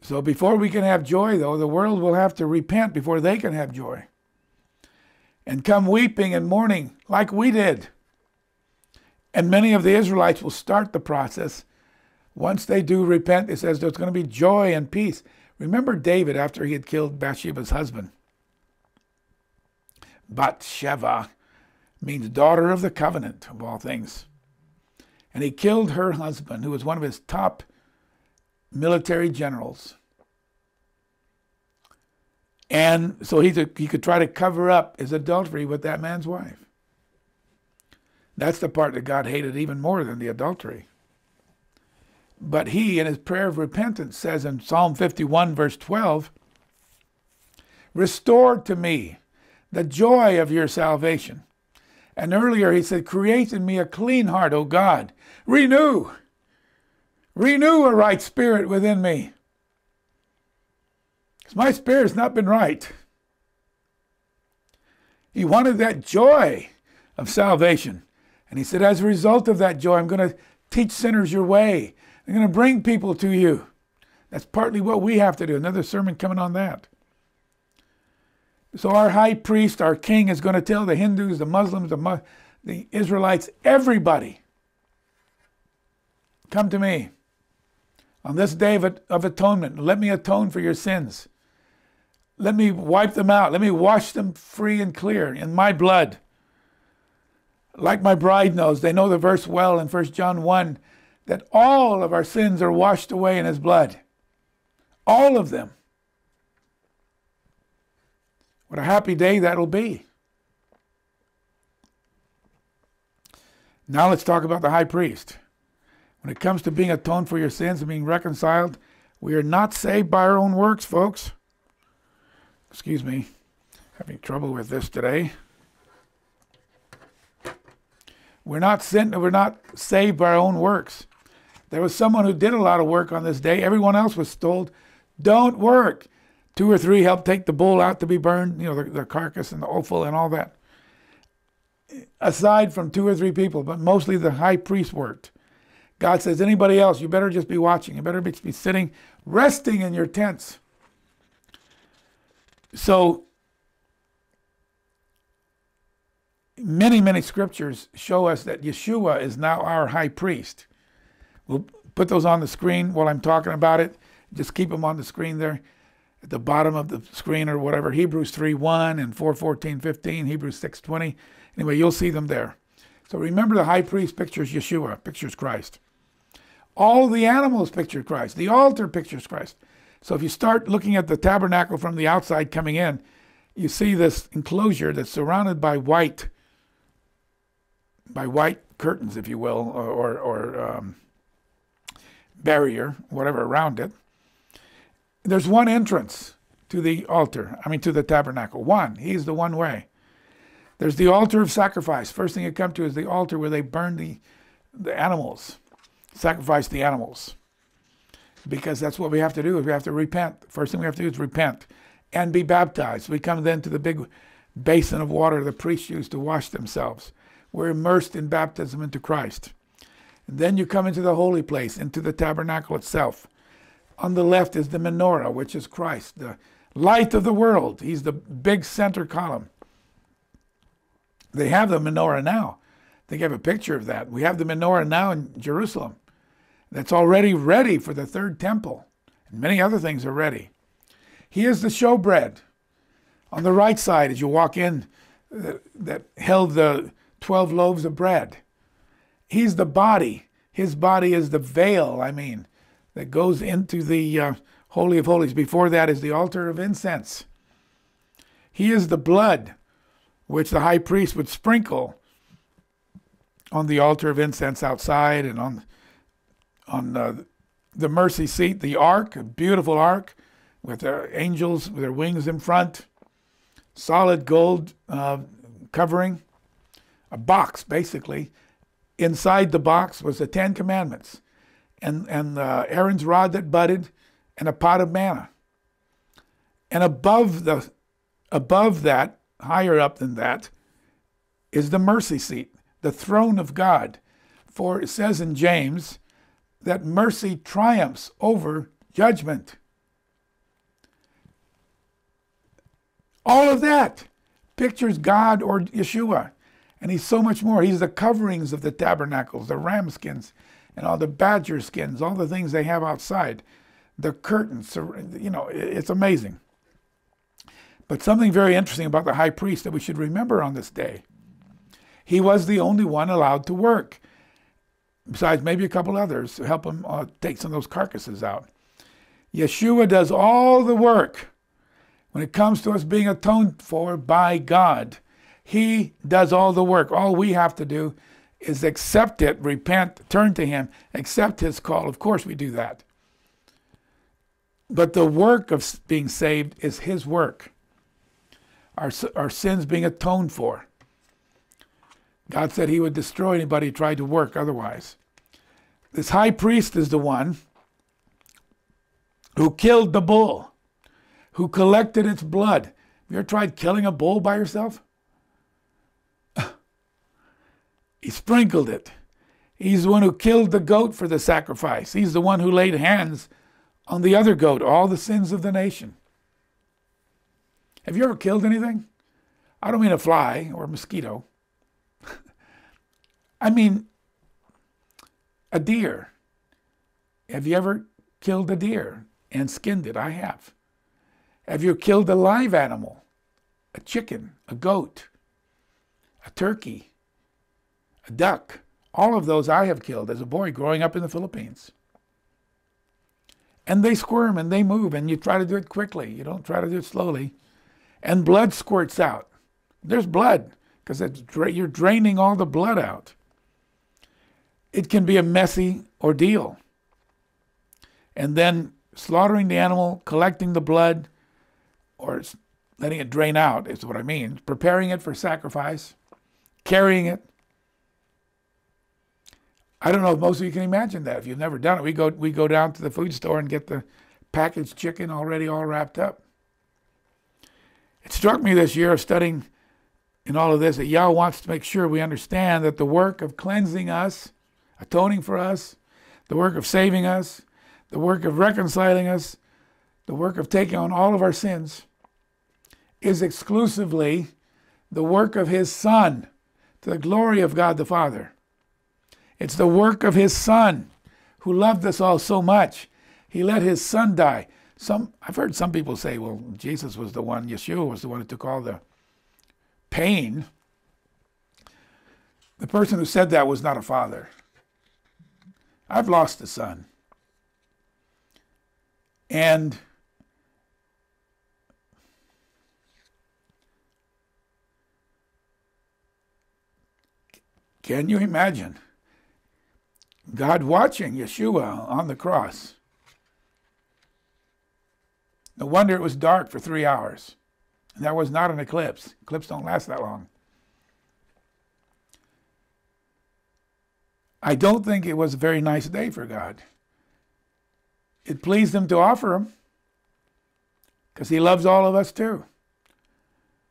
So before we can have joy, though, the world will have to repent before they can have joy. And come weeping and mourning like we did. And many of the Israelites will start the process. Once they do repent, it says there's going to be joy and peace. Remember David after he had killed Bathsheba's husband. Bathsheba means daughter of the covenant, of all things. And he killed her husband, who was one of his top military generals. And so he could, he could try to cover up his adultery with that man's wife. That's the part that God hated even more than the adultery. But he, in his prayer of repentance, says in Psalm fifty-one, verse twelve, restore to me the joy of your salvation. And earlier he said, create in me a clean heart, O God. Renew. Renew a right spirit within me. Because my spirit's not been right. He wanted that joy of salvation. And he said, as a result of that joy, I'm going to teach sinners your way. I'm going to bring people to you. That's partly what we have to do. Another sermon coming on that. So our high priest, our king, is going to tell the Hindus, the Muslims, the, the Israelites, everybody, come to me on this day of atonement. Let me atone for your sins. Let me wipe them out. Let me wash them free and clear in my blood. Like my bride knows, they know the verse well in First John one, that all of our sins are washed away in his blood. All of them. What a happy day that'll be. Now let's talk about the high priest. When it comes to being atoned for your sins and being reconciled, we are not saved by our own works, folks. Excuse me, having trouble with this today. We're not sent, we're not saved by our own works. There was someone who did a lot of work on this day. Everyone else was told, don't work. Two or three helped take the bull out to be burned, you know, the, the carcass and the offal and all that. Aside from two or three people, but mostly the high priest worked. God says, anybody else, you better just be watching. You better just be sitting, resting in your tents. So, many, many scriptures show us that Yeshua is now our high priest. We'll put those on the screen while I'm talking about it. Just keep them on the screen there at the bottom of the screen or whatever. Hebrews three one and four fourteen fifteen, Hebrews six twenty. Anyway, you'll see them there. So remember, the high priest pictures Yeshua, pictures Christ. All the animals picture Christ. The altar pictures Christ. So if you start looking at the tabernacle from the outside coming in, you see this enclosure that's surrounded by white by white curtains, if you will, or, or, or um, barrier, whatever, around it. There's one entrance to the altar, I mean to the tabernacle, one. He's the one way. There's the altar of sacrifice. First thing you come to is the altar where they burn the, the animals, sacrifice the animals. Because that's what we have to do, is we have to repent. First thing we have to do is repent and be baptized. We come then to the big basin of water the priests use to wash themselves. We're immersed in baptism into Christ. And then you come into the holy place, into the tabernacle itself. On the left is the menorah, which is Christ, the light of the world. He's the big center column. They have the menorah now. They have a picture of that. We have the menorah now in Jerusalem. That's already ready for the third temple. And many other things are ready. Here's the showbread. On the right side, as you walk in, that held the twelve loaves of bread. He's the body. His body is the veil, I mean, that goes into the uh, Holy of Holies. Before that is the altar of incense. He is the blood which the high priest would sprinkle on the altar of incense outside and on, on uh, the mercy seat, the ark, a beautiful ark with their angels with their wings in front, solid gold uh, covering. A box, basically. Inside the box was the Ten Commandments and, and uh, Aaron's rod that budded and a pot of manna. And above, the, above that, higher up than that, is the mercy seat, the throne of God. For it says in James that mercy triumphs over judgment. All of that pictures God or Yeshua. And he's so much more. He's the coverings of the tabernacles, the ram skins, and all the badger skins, all the things they have outside. The curtains, you know, it's amazing. But something very interesting about the high priest that we should remember on this day. He was the only one allowed to work, besides maybe a couple others to help him uh, take some of those carcasses out. Yeshua does all the work when it comes to us being atoned for by God. He does all the work. All we have to do is accept it, repent, turn to him, accept his call. Of course we do that. But the work of being saved is his work. Our, our sins being atoned for. God said he would destroy anybody who tried to work otherwise. This high priest is the one who killed the bull, who collected its blood. Have you ever tried killing a bull by yourself? He sprinkled it. He's the one who killed the goat for the sacrifice. He's the one who laid hands on the other goat, all the sins of the nation. Have you ever killed anything? I don't mean a fly or a mosquito. I mean, a deer. Have you ever killed a deer and skinned it? I have. Have you killed a live animal? A chicken, a goat, a turkey, a duck. All of those I have killed as a boy growing up in the Philippines. And they squirm and they move, and you try to do it quickly. You don't try to do it slowly. And blood squirts out. There's blood because you're draining all the blood out. It can be a messy ordeal. And then slaughtering the animal, collecting the blood, or letting it drain out is what I mean. Preparing it for sacrifice, carrying it. I don't know if most of you can imagine that if you've never done it. We go, we go down to the food store and get the packaged chicken already all wrapped up. It struck me this year of studying in all of this that Yah wants to make sure we understand that the work of cleansing us, atoning for us, the work of saving us, the work of reconciling us, the work of taking on all of our sins is exclusively the work of His Son to the glory of God the Father. It's the work of His Son who loved us all so much. He let His Son die. Some, I've heard some people say, well, Jesus was the one, Yeshua was the one who took all the pain. The person who said that was not a father. I've lost a son. And can you imagine God watching Yeshua on the cross? No wonder it was dark for three hours. And that was not an eclipse. Eclipses don't last that long. I don't think it was a very nice day for God. It pleased Him to offer Him because He loves all of us too.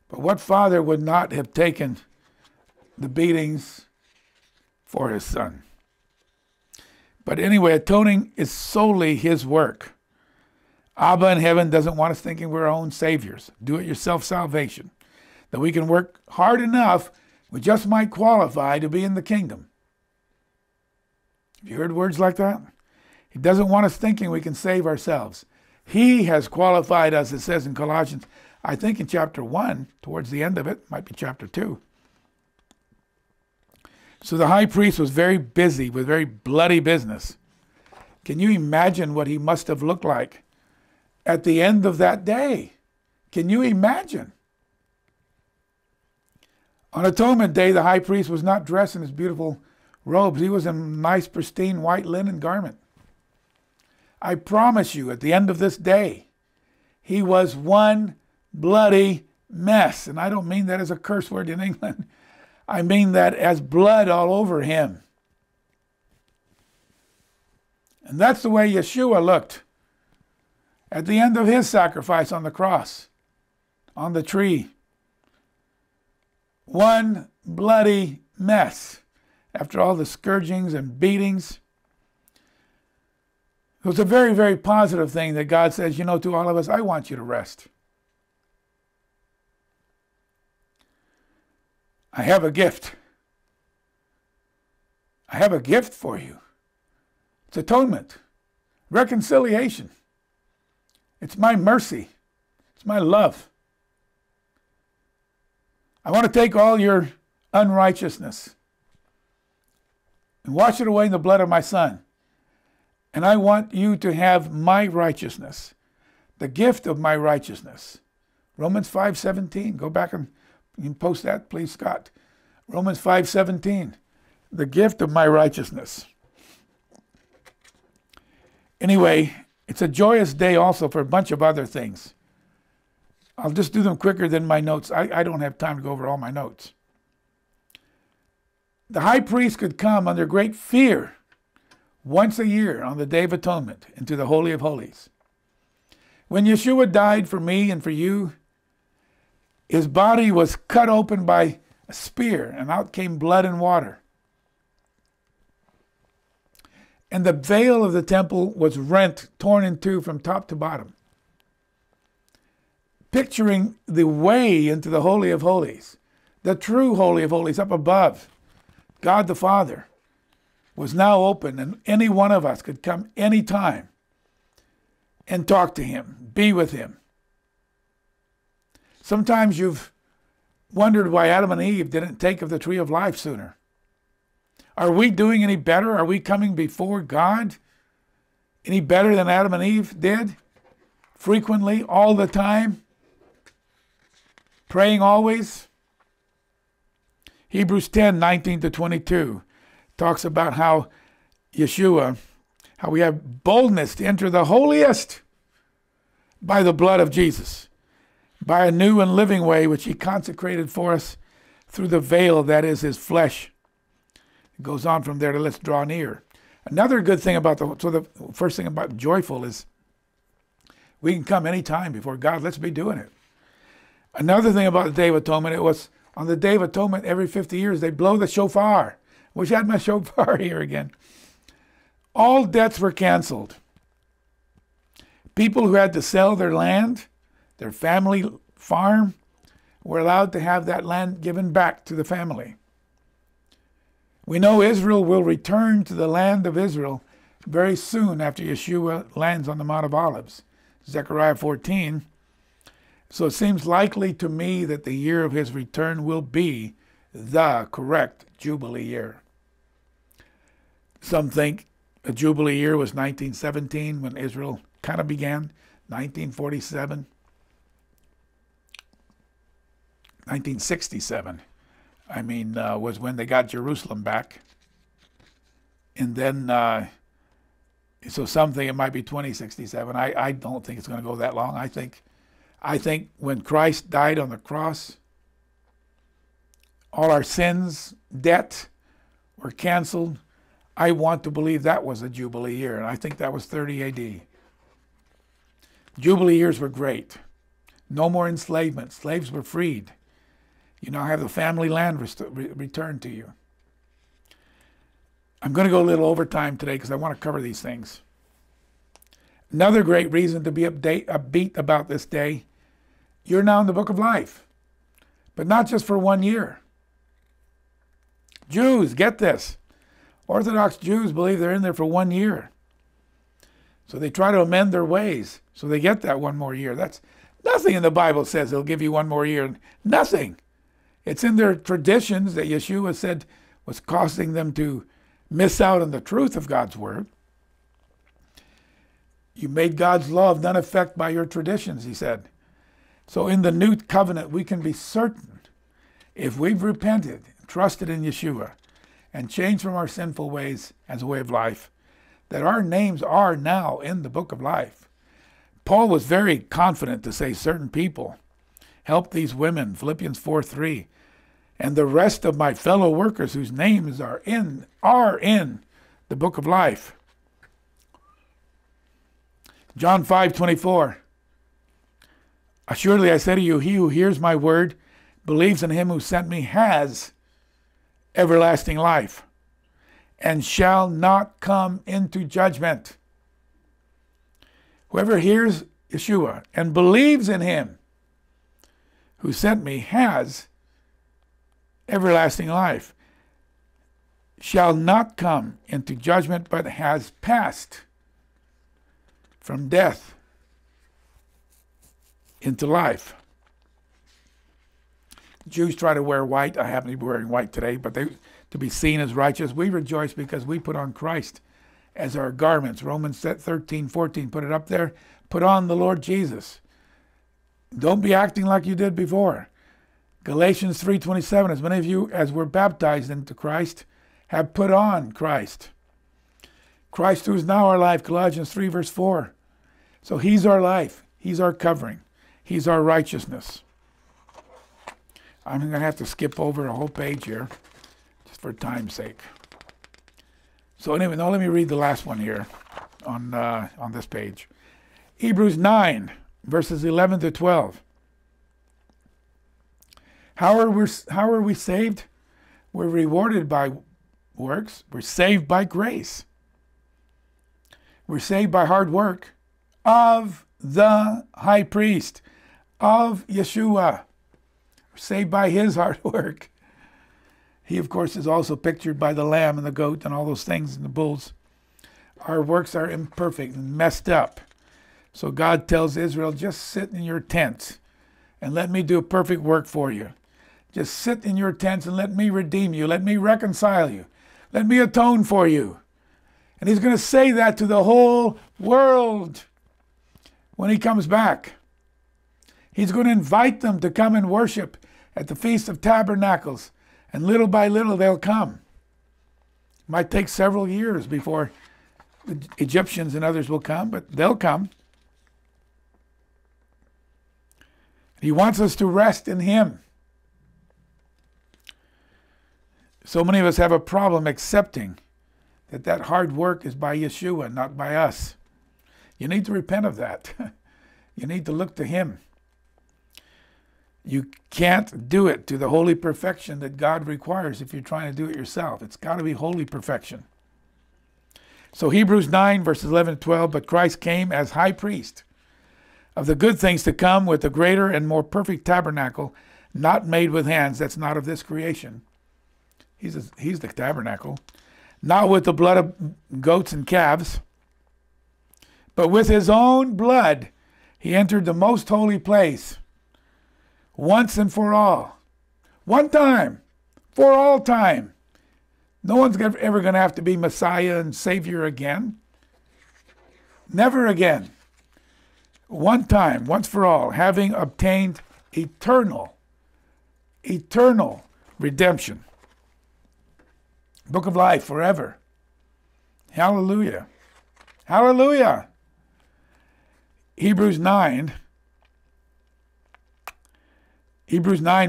But what father would not have taken the beatings for his son? But anyway, atoning is solely His work. Abba in heaven doesn't want us thinking we're our own saviors. Do-it-yourself salvation. That we can work hard enough, we just might qualify to be in the kingdom. Have you heard words like that? He doesn't want us thinking we can save ourselves. He has qualified us, it says in Colossians, I think in chapter one, towards the end of it, might be chapter two. So the high priest was very busy with very bloody business. Can you imagine what he must have looked like at the end of that day? Can you imagine? On Atonement Day, the high priest was not dressed in his beautiful robes. He was in a nice, pristine white linen garment. I promise you, at the end of this day, he was one bloody mess. And I don't mean that as a curse word in England. I mean that as blood all over him. And that's the way Yeshua looked at the end of his sacrifice on the cross, on the tree. One bloody mess after all the scourgings and beatings. It was a very, very positive thing that God says, you know, to all of us, I want you to rest. I have a gift. I have a gift for you. It's atonement, reconciliation. It's my mercy. It's my love. I want to take all your unrighteousness and wash it away in the blood of my Son. And I want you to have my righteousness, the gift of my righteousness. Romans five seventeen. Go back and you can post that, please, Scott. Romans five seventeen, the gift of my righteousness. Anyway, it's a joyous day also for a bunch of other things. I'll just do them quicker than my notes. I, I don't have time to go over all my notes. The high priest could come under great fear once a year on the Day of Atonement into the Holy of Holies. When Yeshua died for me and for you, His body was cut open by a spear, and out came blood and water. And the veil of the temple was rent, torn in two from top to bottom, picturing the way into the Holy of Holies, the true Holy of Holies up above, God the Father, was now open, and any one of us could come any time and talk to him, be with him. Sometimes you've wondered why Adam and Eve didn't take of the tree of life sooner. Are we doing any better? Are we coming before God any better than Adam and Eve did? Frequently, all the time, praying always. Hebrews ten, nineteen to twenty-two talks about how Yeshua, how we have boldness to enter the holiest by the blood of Jesus, by a new and living way which he consecrated for us through the veil that is his flesh. It goes on from there to let's draw near. Another good thing about the, so the first thing about joyful is we can come anytime before God. Let's be doing it. Another thing about the Day of Atonement, it was on the Day of Atonement every fifty years they blow the shofar. Wish I had my shofar here again. All debts were canceled. People who had to sell their land, their family farm, were allowed to have that land given back to the family. We know Israel will return to the land of Israel very soon after Yeshua lands on the Mount of Olives, Zechariah fourteen. So it seems likely to me that the year of his return will be the correct Jubilee year. Some think a Jubilee year was nineteen seventeen when Israel kind of began, nineteen forty-seven. nineteen sixty-seven, I mean, uh, was when they got Jerusalem back. And then, uh, so something, it might be twenty sixty-seven. I, I don't think it's going to go that long. I think, I think when Christ died on the cross, all our sins, debt, were canceled. I want to believe that was a Jubilee year, and I think that was thirty A D Jubilee years were great. No more enslavement. Slaves were freed. You now have the family land re returned to you. I'm going to go a little overtime today because I want to cover these things. Another great reason to be update, upbeat about this day, you're now in the book of life, but not just for one year. Jews, get this. Orthodox Jews believe they're in there for one year. So they try to amend their ways so they get that one more year. That's nothing in the Bible says he'll give you one more year. Nothing. It's in their traditions that Yeshua said was causing them to miss out on the truth of God's word. You made God's law of none effect by your traditions, he said. So in the new covenant, we can be certain if we've repented, trusted in Yeshua, and changed from our sinful ways as a way of life, that our names are now in the book of life. Paul was very confident to say certain people help these women, Philippians four three, and the rest of my fellow workers whose names are in are in the book of life. John five twenty-four. Assuredly I say to you, he who hears my word, believes in him who sent me, has everlasting life, and shall not come into judgment. Whoever hears Yeshua and believes in him who sent me has everlasting life, shall not come into judgment, but has passed from death into life. Jews try to wear white. I happen to be wearing white today, but they, to be seen as righteous. We rejoice because we put on Christ as our garments. Romans thirteen fourteen, put it up there. Put on the Lord Jesus. Don't be acting like you did before. Galatians three twenty-seven, as many of you as were baptized into Christ have put on Christ. Christ who is now our life, Colossians three verse four. So he's our life. He's our covering. He's our righteousness. I'm going to have to skip over a whole page here just for time's sake. So anyway, now let me read the last one here on, uh, on this page. Hebrews nine, verses eleven to twelve. How are, we, how are we saved? We're rewarded by works. We're saved by grace. We're saved by hard work of the high priest, of Yeshua. We're saved by his hard work. He, of course, is also pictured by the lamb and the goat and all those things and the bulls. Our works are imperfect and messed up. So God tells Israel, just sit in your tents and let me do a perfect work for you. Just sit in your tents and let me redeem you. Let me reconcile you. Let me atone for you. And he's going to say that to the whole world when he comes back. He's going to invite them to come and worship at the Feast of Tabernacles. And little by little, they'll come. It might take several years before the Egyptians and others will come, but they'll come. He wants us to rest in him. So many of us have a problem accepting that that hard work is by Yeshua, not by us. You need to repent of that. You need to look to him. You can't do it to the holy perfection that God requires if you're trying to do it yourself. It's got to be holy perfection. So Hebrews nine, verses eleven and twelve, but Christ came as high priest of the good things to come with the greater and more perfect tabernacle, not made with hands, that's not of this creation. He's, a, he's the tabernacle. Not with the blood of goats and calves, but with his own blood he entered the most holy place, once and for all. One time. For all time. No one's ever going to have to be Messiah and Savior again. Never again. One time. Once for all. Having obtained eternal, eternal redemption. Book of life forever. Hallelujah. Hallelujah. Hebrews nine,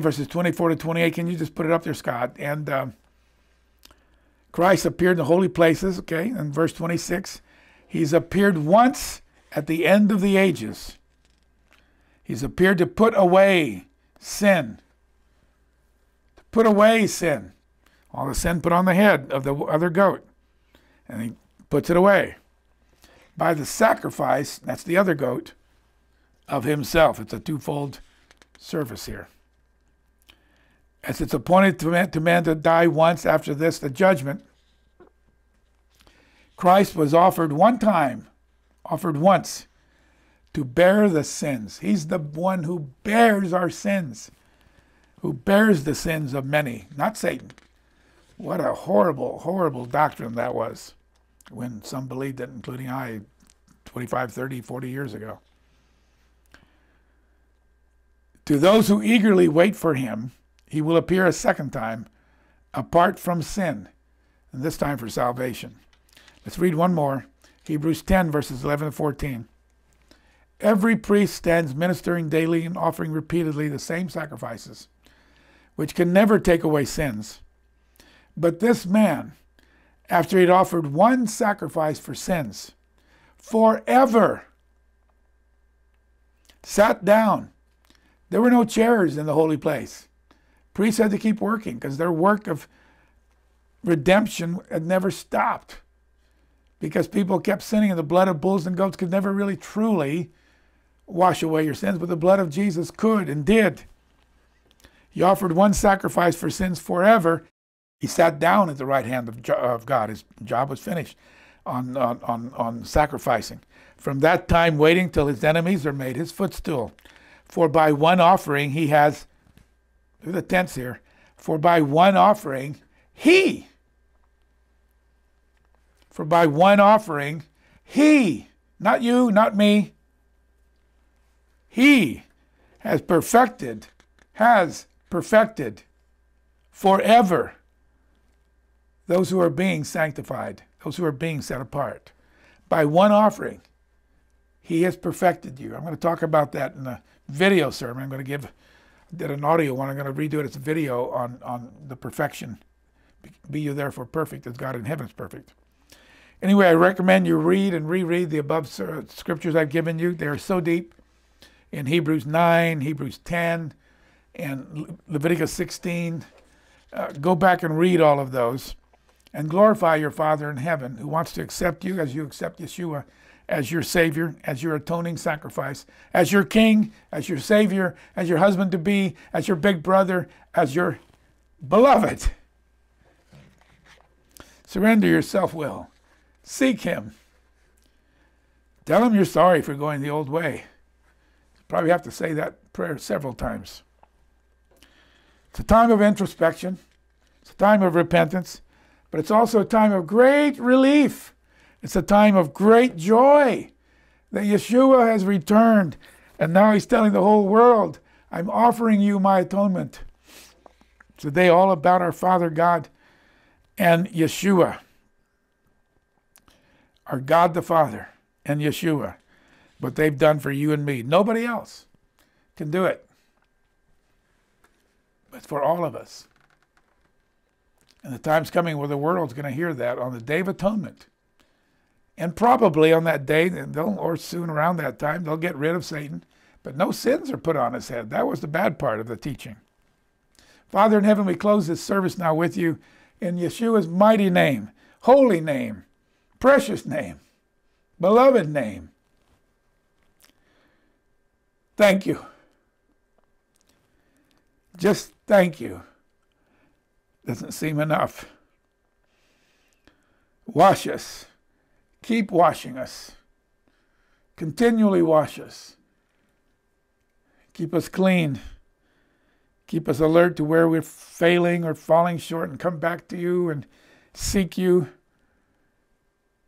verses twenty-four to twenty-eight. Can you just put it up there, Scott? And um, Christ appeared in the holy places, okay, in verse twenty-six. He's appeared once at the end of the ages. He's appeared to put away sin. To put away sin. All the sin put on the head of the other goat. And he puts it away. By the sacrifice, that's the other goat, of himself. It's a twofold service here. As it's appointed to man, to man to die once, after this the judgment. Christ was offered one time, offered once, to bear the sins. He's the one who bears our sins, who bears the sins of many, not Satan. What a horrible, horrible doctrine that was when some believed it, including I, twenty-five, thirty, forty years ago. To those who eagerly wait for him, he will appear a second time, apart from sin, and this time for salvation. Let's read one more. Hebrews ten, verses eleven to fourteen. Every priest stands ministering daily and offering repeatedly the same sacrifices, which can never take away sins. But this man, after he had offered one sacrifice for sins, forever sat down. There were no chairs in the holy place. Priests had to keep working because their work of redemption had never stopped because people kept sinning and the blood of bulls and goats could never really truly wash away your sins, but the blood of Jesus could and did. He offered one sacrifice for sins forever. He sat down at the right hand of, of God. His job was finished on, on, on, on sacrificing. From that time waiting till his enemies are made his footstool. For by one offering he has, the tense here, for by one offering he, for by one offering he, not you, not me, he has perfected, has perfected forever those who are being sanctified, those who are being set apart. By one offering he has perfected you. I'm going to talk about that in a video sermon. I'm going to give did an audio one. I'm going to redo it as a video on, on the perfection. Be you therefore perfect as God in heaven is perfect. Anyway, I recommend you read and reread the above scriptures I've given you. They are so deep in Hebrews nine, Hebrews ten, and Leviticus sixteen. Uh, go back and read all of those and glorify your Father in heaven who wants to accept you as you accept Yeshua as your Savior, as your atoning sacrifice, as your King, as your Savior, as your husband-to-be, as your big brother, as your beloved. Surrender your self-will. Seek him. Tell him you're sorry for going the old way. You probably have to say that prayer several times. It's a time of introspection. It's a time of repentance. But it's also a time of great relief. It's a time of great joy that Yeshua has returned. And now he's telling the whole world, I'm offering you my atonement. It's a day all about our Father God and Yeshua. Our God the Father and Yeshua. What they've done for you and me. Nobody else can do it. But for all of us. And the time's coming where the world's going to hear that on the Day of Atonement. And probably on that day, they'll, or soon around that time, they'll get rid of Satan. But no sins are put on his head. That was the bad part of the teaching. Father in heaven, we close this service now with you in Yeshua's mighty name, holy name, precious name, beloved name. Thank you. Just thank you. Doesn't seem enough. Wash us. Keep washing us. Continually wash us. Keep us clean. Keep us alert to where we're failing or falling short and come back to you and seek you.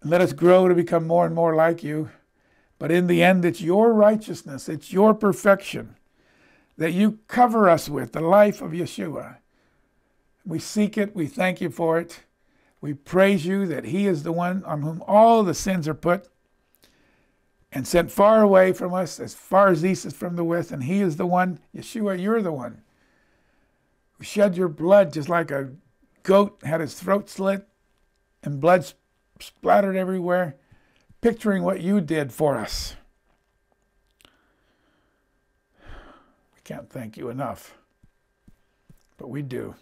And let us grow to become more and more like you. But in the end, it's your righteousness, it's your perfection that you cover us with, the life of Yeshua. We seek it. We thank you for it. We praise you that he is the one on whom all the sins are put and sent far away from us, as far as east is from the west. And he is the one, Yeshua, you're the one who shed your blood just like a goat had his throat slit and blood splattered everywhere, picturing what you did for us. We can't thank you enough, but we do.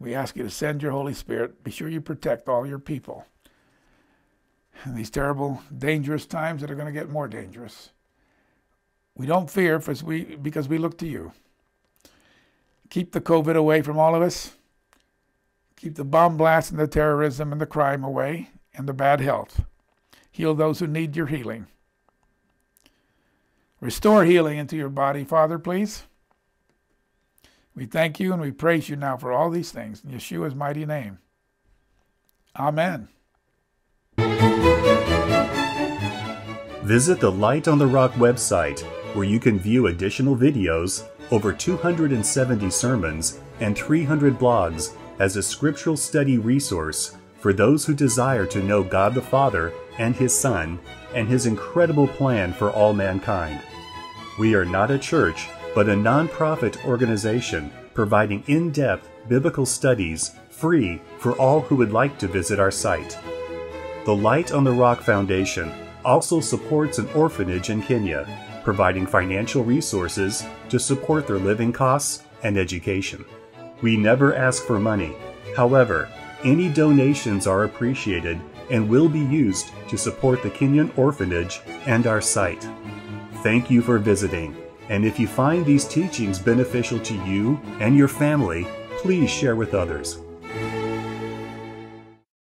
We ask you to send your Holy Spirit. Be sure you protect all your people in these terrible, dangerous times that are going to get more dangerous. We don't fear for we, because we look to you. Keep the COVID away from all of us. Keep the bomb blasts and the terrorism and the crime away and the bad health. Heal those who need your healing. Restore healing into your body, Father, please. We thank you and we praise you now for all these things in Yeshua's mighty name. Amen. Visit the Light on the Rock website, where you can view additional videos, over two hundred seventy sermons, and three hundred blogs as a scriptural study resource for those who desire to know God the Father and His Son and His incredible plan for all mankind. We are not a church, but a non-profit organization providing in-depth biblical studies free for all who would like to visit our site. The Light on the Rock Foundation also supports an orphanage in Kenya, providing financial resources to support their living costs and education. We never ask for money. However, any donations are appreciated and will be used to support the Kenyan orphanage and our site. Thank you for visiting. And if you find these teachings beneficial to you and your family, please share with others.